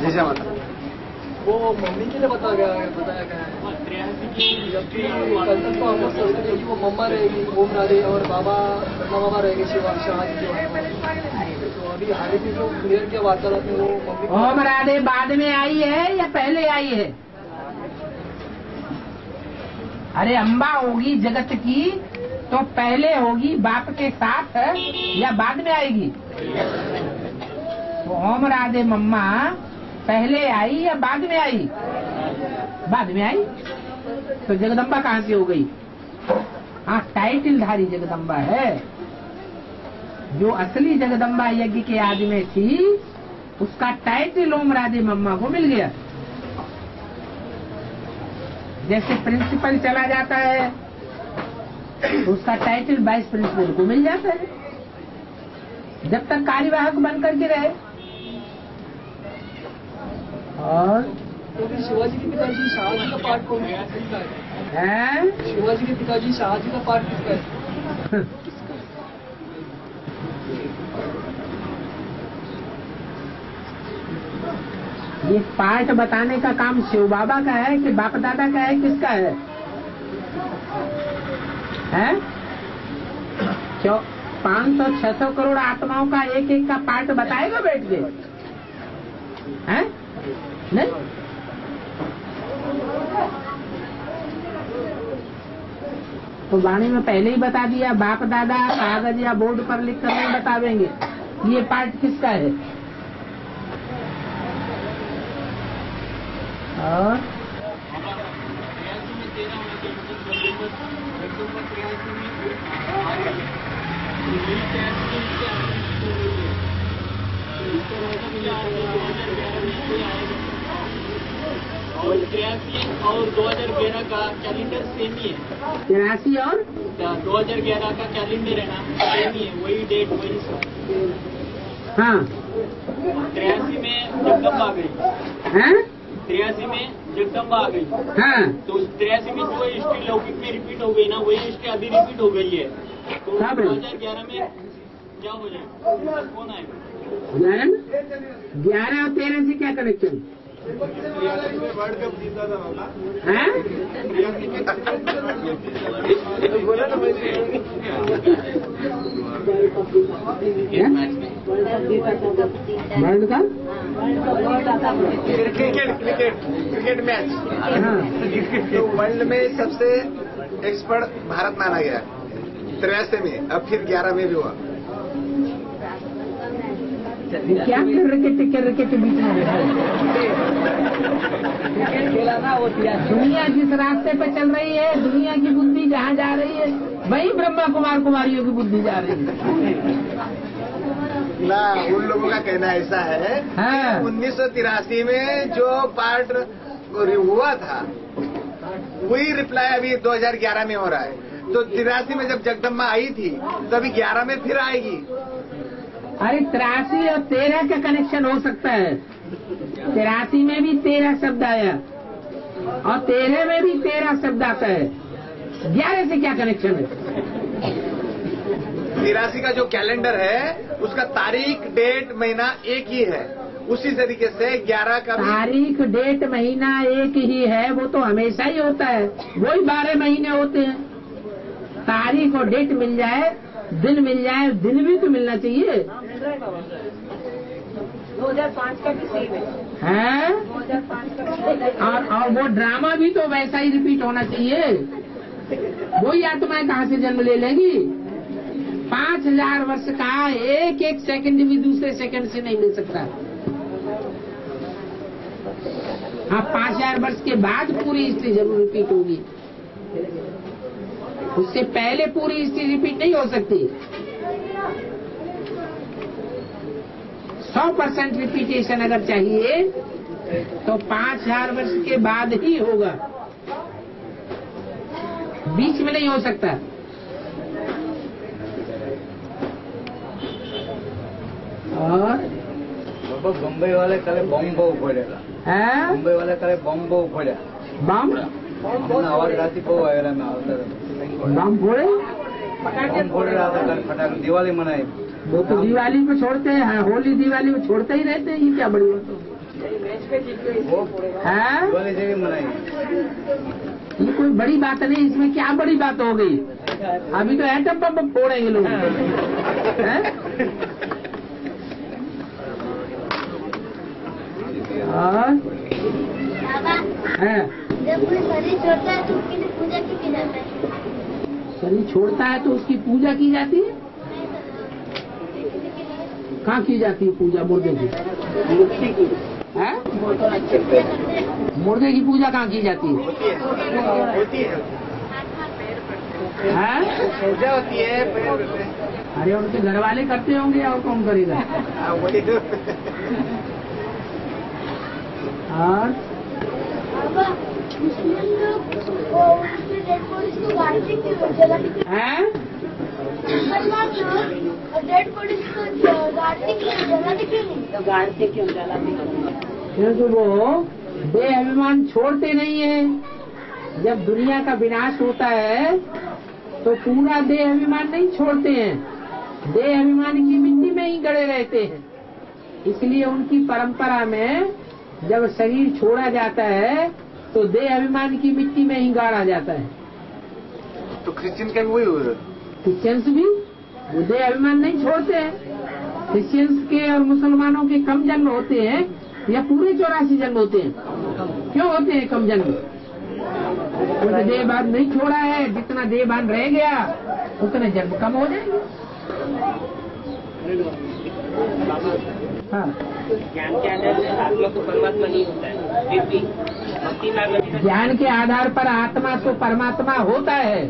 जैसा वो मम्मी के लिए बताया गया है, बताया गया है जबकि कल्पना को हम सोचते हैं कि वो मम्मा रहेगी ओम राधे और बाबा ब्रह्मा बाबा रहेगी शिवा शिवाजी के। तो अभी हाल ही जो क्लियर किया वार्तालाप में वो मम्मी ओम राधे बाद में आई है या पहले आई है? अरे अम्बा होगी जगत की तो पहले होगी बाप के साथ या बाद में आएगी? तो ओम राधे मम्मा पहले आई या बाद में आई? बाद में आई। तो जगदम्बा कहाँ से हो गई? हाँ, टाइटलधारी जगदम्बा है। जो असली जगदम्बा यज्ञ के आदि में थी उसका टाइटल ओम राधे मम्मा को मिल गया। जैसे प्रिंसिपल चला जाता है तो उसका टाइटल वाइस प्रिंसिपल को मिल जाता है जब तक कार्यवाहक बनकर के रहे। और तो फिर शिवाजी के पिताजी शाहजी का पार्ट कौन है? शिवाजी के पिताजी शाहजी का पार्ट किसका है? ये पार्ट बताने का काम शिव बाबा का है कि बाप दादा का है, किसका है? हैं? क्यों पाँच सौ छह सौ करोड़ आत्माओं का एक एक का पार्ट बताएगा बैठ के? हैं? नहीं? तो वाणी में पहले ही बता दिया बाप दादा कागज या बोर्ड पर लिखकर नहीं बतावेंगे। ये पार्ट किसका है? और दो हज़ार ग्यारह का कैलेंडर सेम ही है। तिरासी और दो हज़ार ग्यारह का कैलेंडर है ना, सेम ही है, वही डेट वही सब। हाँ, तिरासी में जगदम्बा आ गई है, तिरासी में जगदम्बा आ गई। हाँ, तो तिरासी में जो हिस्ट्री लौकिक में रिपीट हो गई ना, वही हिस्ट्री अभी रिपीट हो गई है। तो दो हजार ग्यारह में क्या हो जाएगा, कौन आएगा? ग्यारह ग्यारह और तेरह से क्या कनेक्शन? वर्ल्ड कप जीता था बाबा। हाँ, world cup cricket cricket cricket match. हाँ, तो वर्ल्ड में सबसे एक्सपर्ट भारत माना गया तिरासी में, अब फिर ग्यारह में भी हुआ। क्या क्रिकेट क्रिकेट बीच में क्रिकेट खेला ना वो दिया। दुनिया जिस रास्ते पर चल रही है, दुनिया की बुद्धि जहाँ जा रही है वही ब्रह्मा कुमार कुमारियों की बुद्धि जा रही है ना। उन लोगों का कहना ऐसा है। हाँ, उन्नीस सौ तिरासी में जो पार्ट हुआ था वही रिप्लाई अभी दो हजार ग्यारह में हो रहा है। तो तिरासी में जब जगदम्बा आई थी तभी ग्यारह में फिर आएगी। अरे तिरासी और तेरह का कनेक्शन हो सकता है। तिरासी में भी तेरह शब्द आया और तेरह में भी तेरह शब्द आता है, ग्यारह से क्या कनेक्शन है? तिरासी का जो कैलेंडर है उसका तारीख डेट महीना एक ही है, उसी तरीके से ग्यारह का तारीख डेट महीना एक ही है, वो तो हमेशा ही होता है, वही बारह महीने होते हैं। तारीख और डेट मिल जाए, दिन मिल जाए, दिन भी तो मिलना चाहिए। दो हज़ार पाँच का भी सेम है। हैं? दो हज़ार पाँच और और वो ड्रामा भी तो वैसा ही रिपीट होना चाहिए। वही आत्माएं कहाँ से जन्म ले लेंगी? पाँच हजार वर्ष का एक एक सेकंड भी दूसरे सेकंड से नहीं मिल सकता। हाँ, पाँच हजार वर्ष के बाद पूरी हिस्ट्री जरूर रिपीट होगी, उससे पहले पूरी हिस्ट्री रिपीट नहीं हो सकती। सौ परसेंट रिपीटेशन अगर चाहिए तो पाँच हजार वर्ष के बाद ही होगा, बीच में नहीं हो सकता। और बाबा बम्बई वाले कल बॉम्बो उखोड़ा है, बम्बई वाले कल बॉम्बो उखोड़ा बम आवाज रात को बम फोड़े बम फोड़ रहा था कल फटाखा दिवाली मनाई। वो तो दिवाली में छोड़ते हैं, होली दिवाली में छोड़ते ही रहते हैं, ये क्या बड़ी बात है। ये कोई बड़ी बात नहीं, इसमें क्या बड़ी बात हो गई। अभी तो एटम बम फोड़ेंगे लोग। जब कोई शरीर छोड़ता है तो उसकी पूजा की जाती है। शरीर छोड़ता है तो उसकी पूजा की जाती है। कहाँ की जाती है पूजा? मुर्दे की। मुर्दे की पूजा कहाँ की जाती है? होती है, होती है। अरे उनके घर वाले करते होंगे और कौन करेगा। और क्योंकि वो बे अभिमान छोड़ते नहीं है। जब दुनिया का विनाश होता है तो पूरा देह अभिमान नहीं छोड़ते हैं, देह अभिमान की मिट्टी में ही गड़े रहते हैं। इसलिए उनकी परंपरा में जब शरीर छोड़ा जाता है तो देह अभिमान की मिट्टी में ही गाड़ा जाता है। तो क्रिश्चियन के वही हो रहा है, क्रिश्चियंस भी वो देह अभिमान नहीं छोड़ते हैं। क्रिश्चियंस के और मुसलमानों के कम जन्म होते हैं या पूरे चौरासी जन्म होते हैं। क्यों होते हैं कम जन्म? उनका देहभान नहीं छोड़ा है, जितना देहभान रह गया उतने जन्म कम हो जाएंगे। हाँ, ज्ञान के आधार पर आत्मा तो परमात्मा नहीं होता है। ज्ञान के आधार पर आत्मा तो परमात्मा होता है।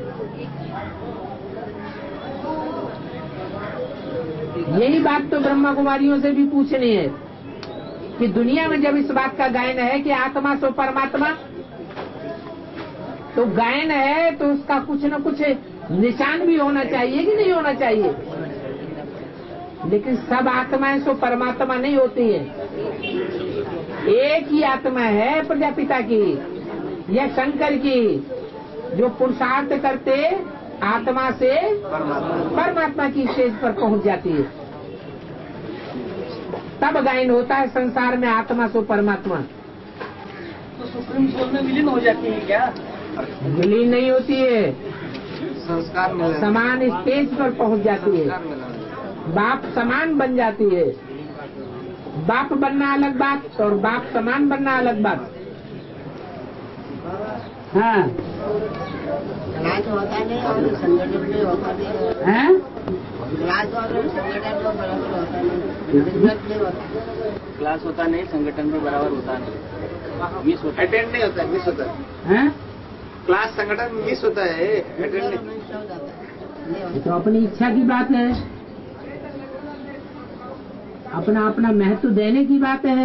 यही बात तो ब्रह्मा कुमारियों से भी पूछनी है कि दुनिया में जब इस बात का गायन है कि आत्मा सो परमात्मा, तो गायन है तो उसका कुछ न कुछ निशान भी होना चाहिए कि नहीं होना चाहिए। लेकिन सब आत्माएं सो परमात्मा नहीं होती है। एक ही आत्मा है प्रजापिता की या शंकर की जो पुरुषार्थ करते आत्मा से परमात्मा की स्टेज पर पहुंच जाती है, तब गायन होता है संसार में आत्मा सो परमात्मा। तो सुप्रीम सोल में विलीन हो जाती है क्या? विलीन नहीं होती है, संस्कार में समान स्टेज पर पहुंच जाती है। बाप समान बन जाती है। बाप बनना अलग बात और बाप समान बनना अलग बात। हाँ, राज होता नहीं और संगठन भी होता नहीं है। राज और संगठन में बराबर होता नहीं, बिजनेस नहीं होता, क्लास होता नहीं, संगठन में बराबर होता नहीं, मिस होता, अटेंड नहीं होता, मिस होता है। क्लास संगठन में मिस होता है, अटेंड नहीं। तो अपनी इच्छा की बात है, अपना अपना महत्व देने की बात है।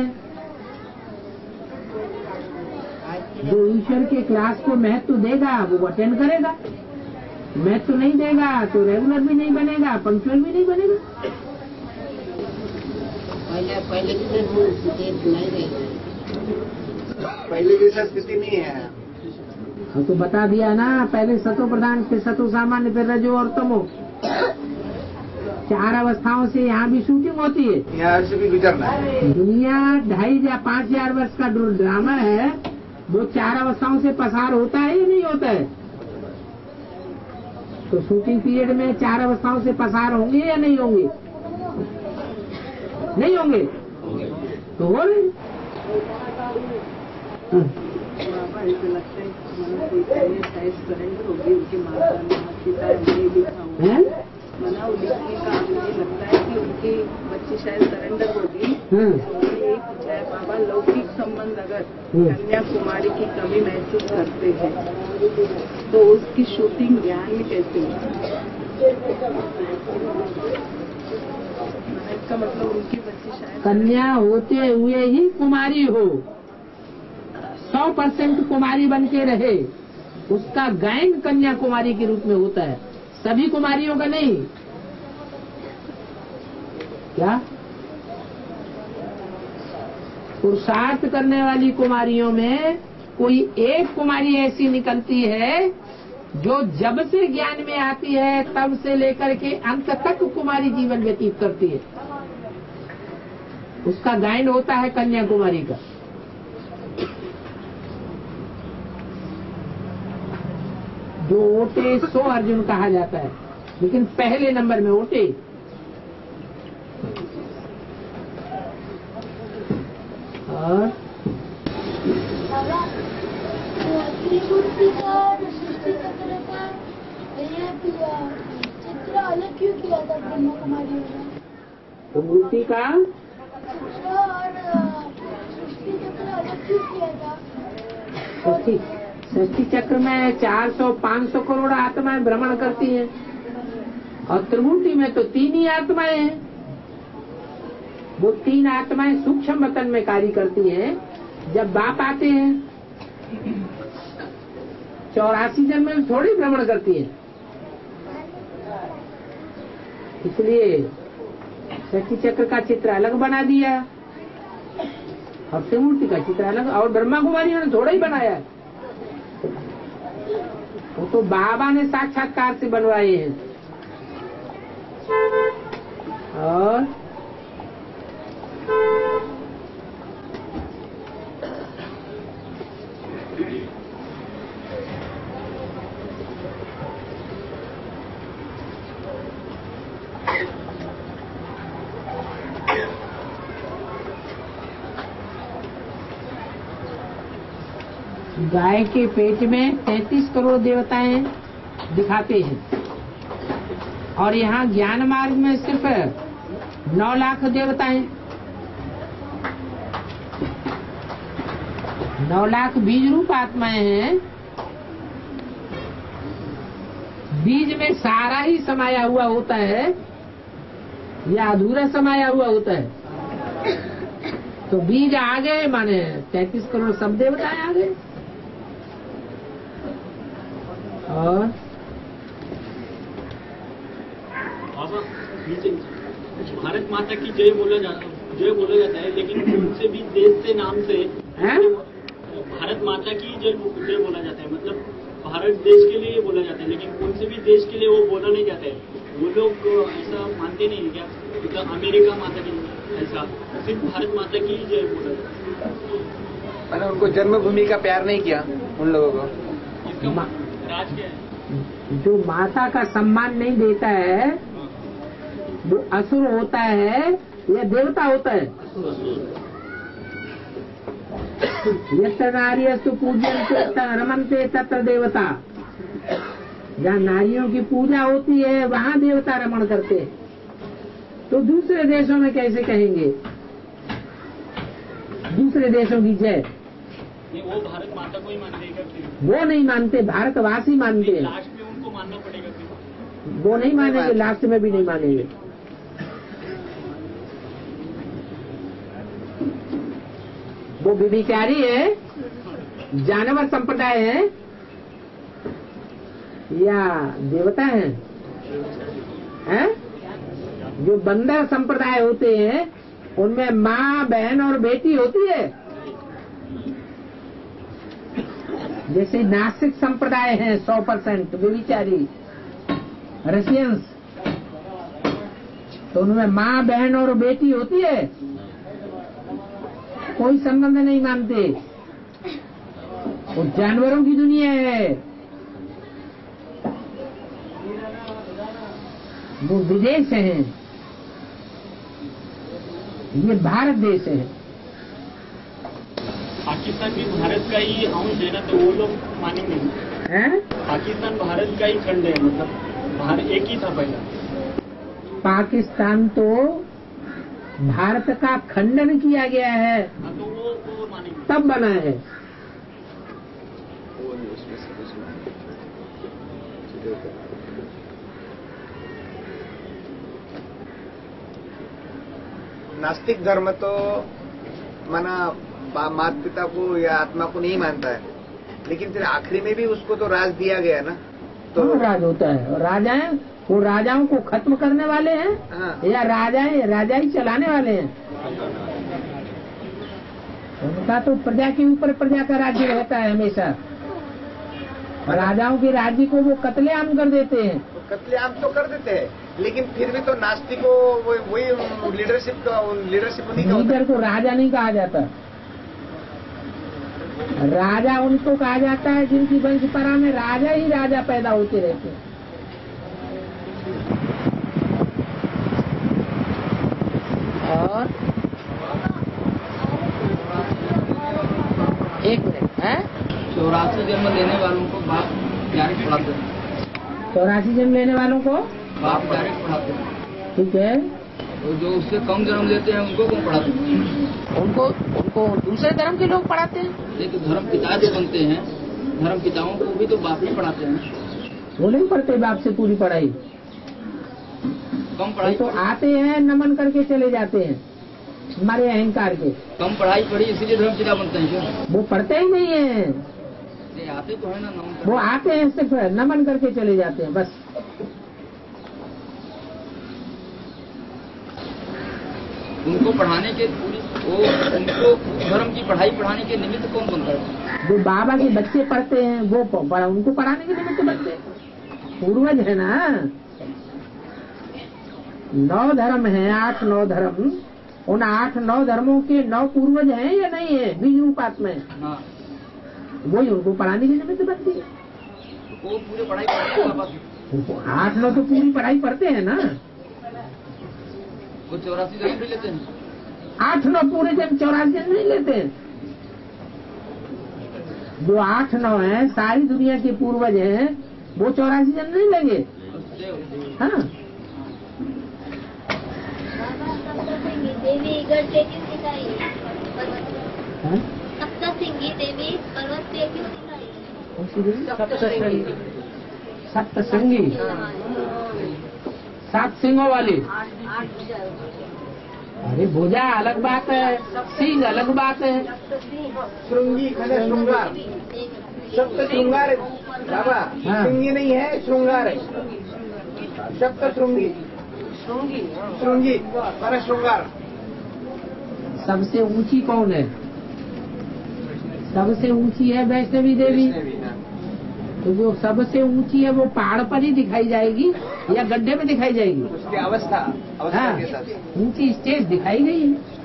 जो ईश्वर के क्लास को महत्व देगा वो अटेंड करेगा, महत्व नहीं देगा तो रेगुलर भी नहीं बनेगा, पंक्चुअल भी नहीं बनेगा। पहले पहले पहले जैसा स्थिति नहीं है। हम तो बता दिया ना, पहले सतो प्रधान, फिर सतो सामान्य, फिर रजो और तमो, चार अवस्थाओं से यहाँ भी शूटिंग होती है। यहाँ से भी गुजरना है। दुनिया ढाई या पाँच हजार वर्ष का जो ड्रामा है वो चार अवस्थाओं से पसार होता है या नहीं होता है? तो शूटिंग पीरियड में चार अवस्थाओं से पसार होंगे या नहीं होंगे? नहीं होंगे तो हो रहे। मना उलिखने का मुझे लगता है कि उनके बच्चे शायद सरेंडर होगी। एक जय बाबा लौकिक संबंध अगर कन्या कुमारी की कमी महसूस करते हैं तो उसकी शूटिंग ज्ञान में कैसे होगी? इसका मतलब उनके बच्चे शायद कन्या होते हुए ही कुमारी हो, सौ परसेंट कुमारी बन के रहे, उसका गायन कन्या कुमारी के रूप में होता है, सभी कुमारियों का नहीं। क्या पुरुषार्थ करने वाली कुमारियों में कोई एक कुमारी ऐसी निकलती है जो जब से ज्ञान में आती है तब से लेकर के अंत तक कुमारी जीवन व्यतीत करती है। उसका गायन होता है कन्याकुमारी का। जो ओटे सो अर्जुन कहा जाता है, लेकिन पहले नंबर में ओटे। और अलग क्यों किया था ब्रह्मा कुमारी ने? मूर्ति का और सृष्टि चक्र अलग क्यों किया था? सृष्टि चक्र में चार सौ पाँच सौ करोड़ आत्माएं भ्रमण करती हैं और त्रिमूर्ति में तो तीन ही आत्माएं हैं। वो तीन आत्माएं सूक्ष्म वतन में कार्य करती हैं। जब बाप आते हैं चौरासी जन्म में थोड़ी भ्रमण करती हैं। इसलिए सृष्टि चक्र का चित्र अलग बना दिया और त्रिमूर्ति का चित्र अलग, और ब्रह्मा कुमारियों ने थोड़ा ही बनाया है। वो तो बाबा ने साक्षात्कार से बनवाए हैं। और गाय के पेट में तैंतीस करोड़ देवताएं दिखाते हैं और यहाँ ज्ञान मार्ग में सिर्फ नौ लाख देवताएं, नौ लाख बीज रूप आत्माएं हैं। बीज में सारा ही समाया हुआ होता है या अधूरा समाया हुआ होता है? तो बीज आ गए माने तैंतीस करोड़ सब देवताएं आ गए। और भारत माता की जय बोला जाता जय बोला जाता है, लेकिन उनसे भी देश से नाम से है? भारत माता की जय जय बोला जाता है, मतलब भारत देश के लिए बोला जाता है, लेकिन उनसे भी देश के लिए वो बोला नहीं जाता है। वो लोग ऐसा मानते नहीं क्या? तो अमेरिका माता की ऐसा सिर्फ भारत माता की जय बोला जाता है। मैंने उनको जन्मभूमि का प्यार नहीं किया उन लोगों को। जो माता का सम्मान नहीं देता है वो असुर होता है या देवता होता है? यत्र नार्यस्तु पूज्यन्ते रमन्ते तत्र देवता। जहाँ नारियों की पूजा होती है वहाँ देवता रमण करते हैं, तो दूसरे देशों में कैसे कहेंगे दूसरे देशों की जय? वो भारत माता को ही मानते हैं, वो नहीं मानते, भारतवासी मानते हैं। लास्ट में उनको मानना पड़ेगा फिर। वो नहीं मानेंगे, लास्ट में भी नहीं मानेंगे। वो विधिकारी है, जानवर संप्रदाय है या देवता है, है? जो बंदर संप्रदाय होते हैं उनमें माँ, बहन और बेटी होती है। जैसे नास्तिक संप्रदाय है सौ परसेंट व्यभिचारी रशियंस, तो उनमें माँ, बहन और बेटी होती है, कोई संबंध नहीं मानते। वो जानवरों की दुनिया है, वो विदेश है, ये भारत देश है। पाकिस्तान भी भारत का ही अंश है ना, तो वो लोग मानेंगे नहीं। पाकिस्तान भारत का ही खंड है, मतलब भारत एक ही था पहले। पाकिस्तान तो भारत का खंडन किया गया है, तो वो, वो मानेंगे तब बना है। नास्तिक धर्म तो माना मात पिता को या आत्मा को नहीं मानता है, लेकिन फिर आखिरी में भी उसको तो राज दिया गया ना, तो राज होता है। राजाएं वो राजाओं को खत्म करने वाले हैं? हाँ। या राजाएं राजा ही चलाने वाले हैं? उनका तो प्रजा के ऊपर प्रजा का राज्य रहता है हमेशा, और राजाओं के राज्य को वो कत्लेआम कर देते हैं। कत्लेआम तो कर देते हैं, लेकिन फिर भी तो नास्तिकों वही लीडरशिप का लीडरशिप उन्हीं का। लीडर को राजा नहीं कहा जाता, राजा उनको कहा जाता है जिनकी वंश परंपरा में राजा ही राजा पैदा होते रहते हैं। और एक मिनट है, चौरासी जन्म लेने वालों को बाप डायरेक्ट पढ़ाते हैं। चौरासी जन्म लेने वालों को बाप डायरेक्ट पढ़ाते हैं, ठीक है। तो जो उससे कम जन्म लेते हैं उनको कौन पढ़ाते हैं? उनको उनको दूसरे धर्म के लोग पढ़ाते हैं। लेकिन धर्म पिता जो बनते हैं, धर्म पिताओं को भी तो बाप ही पढ़ाते हैं। वो नहीं पढ़ते बाप से पूरी पढ़ाई, कम पढ़ाई तो आते हैं नमन करके चले जाते हैं हमारे अहंकार के। कम पढ़ाई पढ़ी इसीलिए धर्म पिता बनते हैं। वो पढ़ते ही नहीं है, आते तो है ना, वो आते हैं सिर्फ नमन करके चले जाते हैं बस। उनको पढ़ाने के वो उनको धर्म की पढ़ाई पढ़ाने के निमित्त कौन बनता है? जो बाबा के बच्चे पढ़ते हैं वो उनको पढ़ाने के निमित्त बनते हैं। पूर्वज है ना, नौ धर्म हैं, आठ नौ धर्म। उन आठ नौ धर्मों के नौ पूर्वज हैं या नहीं है? बीज रूपात में वही उनको पढ़ाने के निमित्त बनती है। वो पूरी पढ़ाई, आठ नौ तो पूरी पढ़ाई पढ़ते हैं ना। वो चौरासी जन्म भी लेते हैं, आठ नौ पूरे जन्म, चौरासी जन्म नहीं लेते हैं। जो आठ नौ हैं सारी दुनिया के पूर्वज हैं, वो चौरासी जन्म नहीं लेंगे। हाँ, देवी गढ़ पे क्यों दिखाई? सप्तसिंगी देवी पर्वत पे क्यों दिखाई? सप्तसिंगी, सात सिंगों वाली। अरे भुजा अलग बात है, सिंह अलग बात है। श्रृंगी श्रृंगार, शब्द श्रृंगार बाबा, श्रृंगी नहीं है, श्रृंगार है। शब्द श्रृंगी श्रृंगी श्रृंगी पर श्रृंगार। सबसे ऊंची कौन है? सबसे ऊंची है वैष्णवी देवी। तो वो सबसे ऊंची है, वो पहाड़ पर ही दिखाई जाएगी या गड्ढे में दिखाई जाएगी? उसकी अवस्था, अवस्था हाँ, के साथ ऊंची स्टेज दिखाई गई है।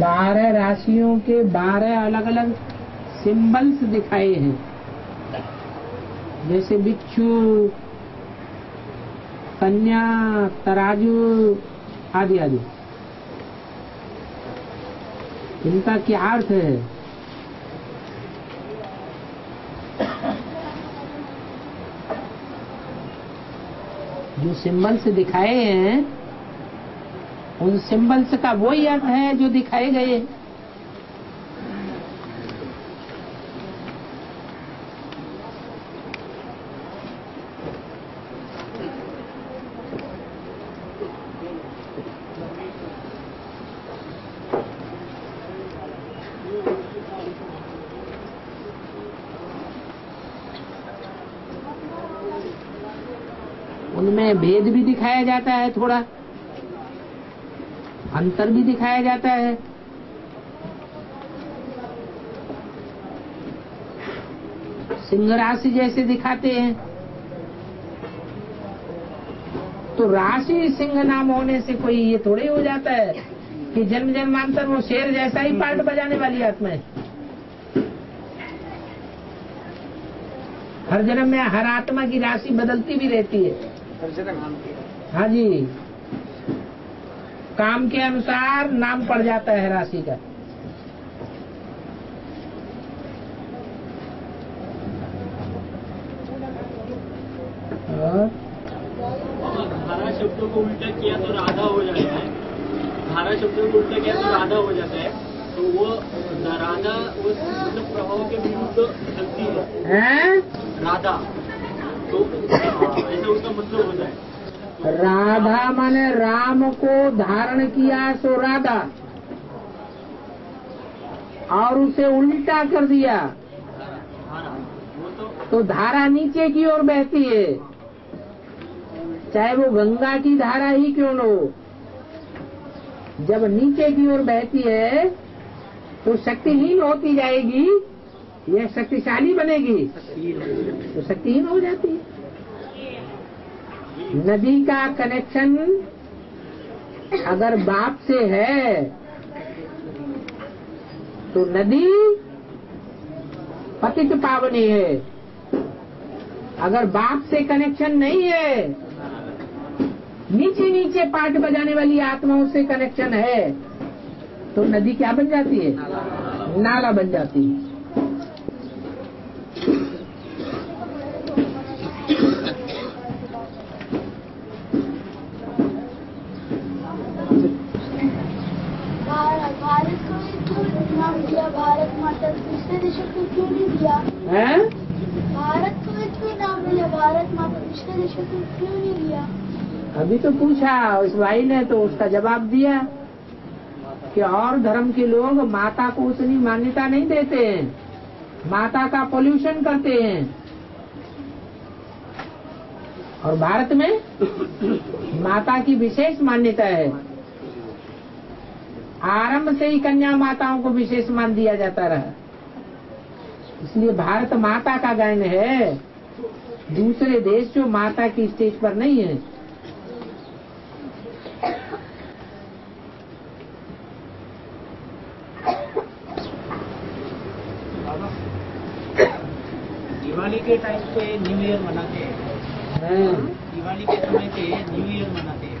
बारह राशियों के बारह अलग अलग सिंबल्स दिखाए हैं, जैसे बिच्छू, कन्या, तराजू आदि आदि। इनका क्या अर्थ है? जो सिंबल्स दिखाए हैं उन सिंबल्स का वही अर्थ है जो दिखाए गए। उनमें भेद भी दिखाया जाता है, थोड़ा अंतर भी दिखाया जाता है। सिंह राशि जैसे दिखाते हैं, तो राशि सिंह नाम होने से कोई ये थोड़े हो जाता है कि जन्म जन्मांतर वो शेर जैसा ही पार्ट बजाने वाली आत्मा है। हर जन्म में हर आत्मा की राशि बदलती भी रहती है। हर जन्म हाँ जी, काम के अनुसार नाम पड़ जाता है राशि का। धारा शब्दों को उल्टा किया तो राधा हो जाता है, धारा शब्दों को उल्टा किया तो राधा हो जाता है। तो वो राधा वो मतलब प्रभाव के विरुद्ध शक्ति है राधा, तो ऐसा उसका मतलब होता है। राधा माने राम को धारण किया सो राधा, और उसे उल्टा कर दिया तो धारा नीचे की ओर बहती है, चाहे वो गंगा की धारा ही क्यों न हो। जब नीचे की ओर बहती है तो शक्तिहीन होती जाएगी, यह शक्तिशाली बनेगी तो शक्तिहीन हो जाती है। नदी का कनेक्शन अगर बाप से है तो नदी पतित पावनी है, अगर बाप से कनेक्शन नहीं है, नीचे नीचे पाठ बजाने वाली आत्माओं से कनेक्शन है तो नदी क्या बन जाती है? नाला बन जाती है। भारत माता दूसरे देशों को क्यों नहीं दिया है? भारत को इतना नाम मिला, भारत माता दूसरे देशों को क्यों नहीं दिया? अभी तो पूछा इस भाई ने तो उसका जवाब दिया कि और धर्म के लोग माता को उतनी मान्यता नहीं देते हैं, माता का पोल्यूशन करते हैं, और भारत में माता की विशेष मान्यता है। आरंभ से ही कन्या माताओं को विशेष मान दिया जाता रहा, इसलिए भारत माता का गायन है। दूसरे देश जो माता की स्टेज पर नहीं है। दिवाली के टाइम पे न्यू ईयर मनाते हैं, दिवाली के समय पे न्यू ईयर मनाते हैं,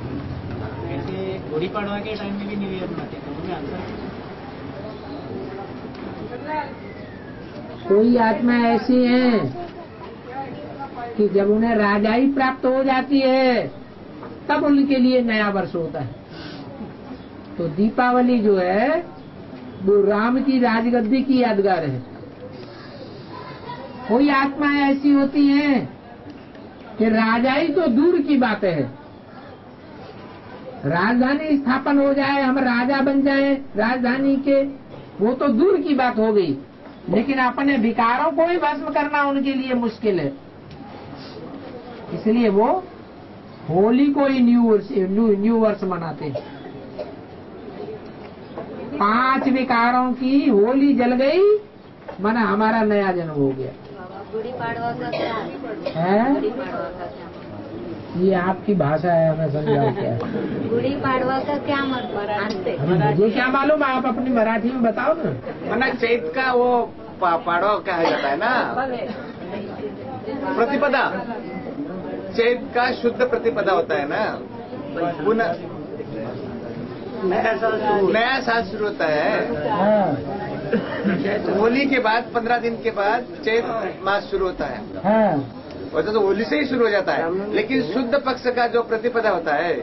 गुड़ी पड़वा के टाइम में भी न्यू ईयर मनाते हैं। मुझे आंसर कोई आत्मा ऐसी है कि जब उन्हें राजाई प्राप्त हो जाती है तब उनके लिए नया वर्ष होता है। तो दीपावली जो है वो राम की राजगद्दी की यादगार है। कोई आत्मा ऐसी होती है कि राजाई तो दूर की बात है, राजधानी स्थापन हो जाए, हम राजा बन जाए राजधानी के, वो तो दूर की बात हो गई, लेकिन अपने विकारों को ही भस्म करना उनके लिए मुश्किल है। इसलिए वो होली को ही न्यू न्यू, न्यू वर्ष मनाते हैं। पांच विकारों की होली जल गई माना हमारा नया जन्म हो गया। गुड़ी पाड़वा का क्या है? गुड़ी पाड़वा का क्या? ये आपकी भाषा है, हमें समझाओ क्या है गुड़ी पाड़वा का क्या मतलब? ये क्या मालूम, आप अपनी मराठी में बताओ ना। मना चैत का वो पाड़वा कहा जाता है ना, प्रतिपदा, चैत का शुद्ध प्रतिपदा होता है ना, नया साल नया साल शुरू होता है। होली के बाद पंद्रह दिन के बाद चैत मास शुरू होता है, वैसे तो होली से ही शुरू हो जाता है, लेकिन शुद्ध पक्ष का जो प्रतिपदा होता है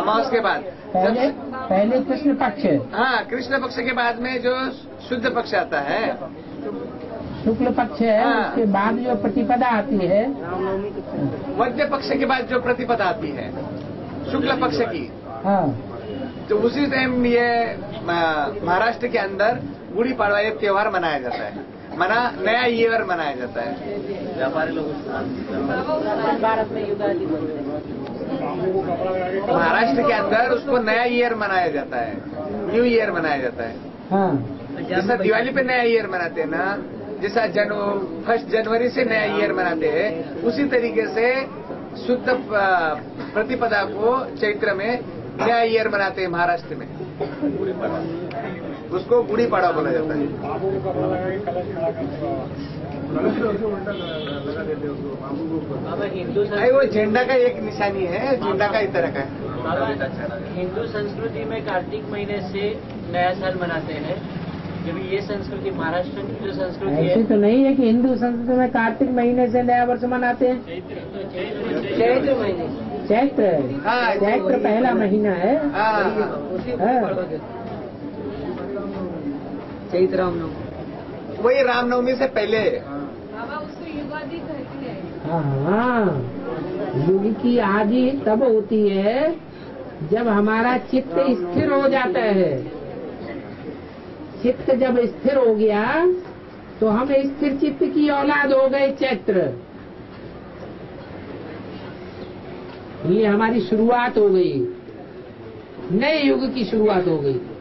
अमावस के बाद, पहले पहले कृष्ण पक्ष, हाँ कृष्ण पक्ष के बाद में जो शुद्ध पक्ष आता है, शुक्ल पक्ष है, हाँ, उसके बाद जो प्रतिपदा आती है, मध्य पक्ष के बाद जो प्रतिपदा आती है शुक्ल पक्ष की, हाँ, तो उसी टाइम ये महाराष्ट्र के अंदर गुड़ी पाड़वा ये त्योहार मनाया जाता है, मना नया ईयर मनाया जाता है। व्यापारी लोग भारत में युगादि बोलते हैं, महाराष्ट्र के अंदर उसको नया ईयर मनाया जाता है, न्यू ईयर मनाया जाता है। हाँ। जैसा दिवाली पे नया ईयर मनाते हैं ना, जैसा जनव फर्स्ट जनवरी से नया ईयर मनाते हैं, उसी तरीके से शुद्ध प्रतिपदा को चैत्र में नया ईयर मनाते हैं महाराष्ट्र में, उसको गुड़ी पाड़वा बोला जाता है। भाई वो झंडा का एक निशानी है, झंडा का इस तरह का है। हिंदू संस्कृति में कार्तिक महीने से नया साल मनाते हैं, जब ये संस्कृति महाराष्ट्र की जो संस्कृति है, तो नहीं है कि हिंदू संस्कृति में कार्तिक महीने से नया वर्ष मनाते हैं। चैत्र महीने, चैत्र चैत्र पहला महीना है, चैत्र रामनवमी, वही रामनवमी से पहले। बाबा उसको युगादि कहते हैं। हाँ, युग की आदि तब होती है जब हमारा चित्त स्थिर हो जाता है। चित्त जब स्थिर हो गया तो हम स्थिर चित्त की औलाद हो गए चैत्र। ये हमारी शुरुआत हो गई, नए युग की शुरुआत हो गई।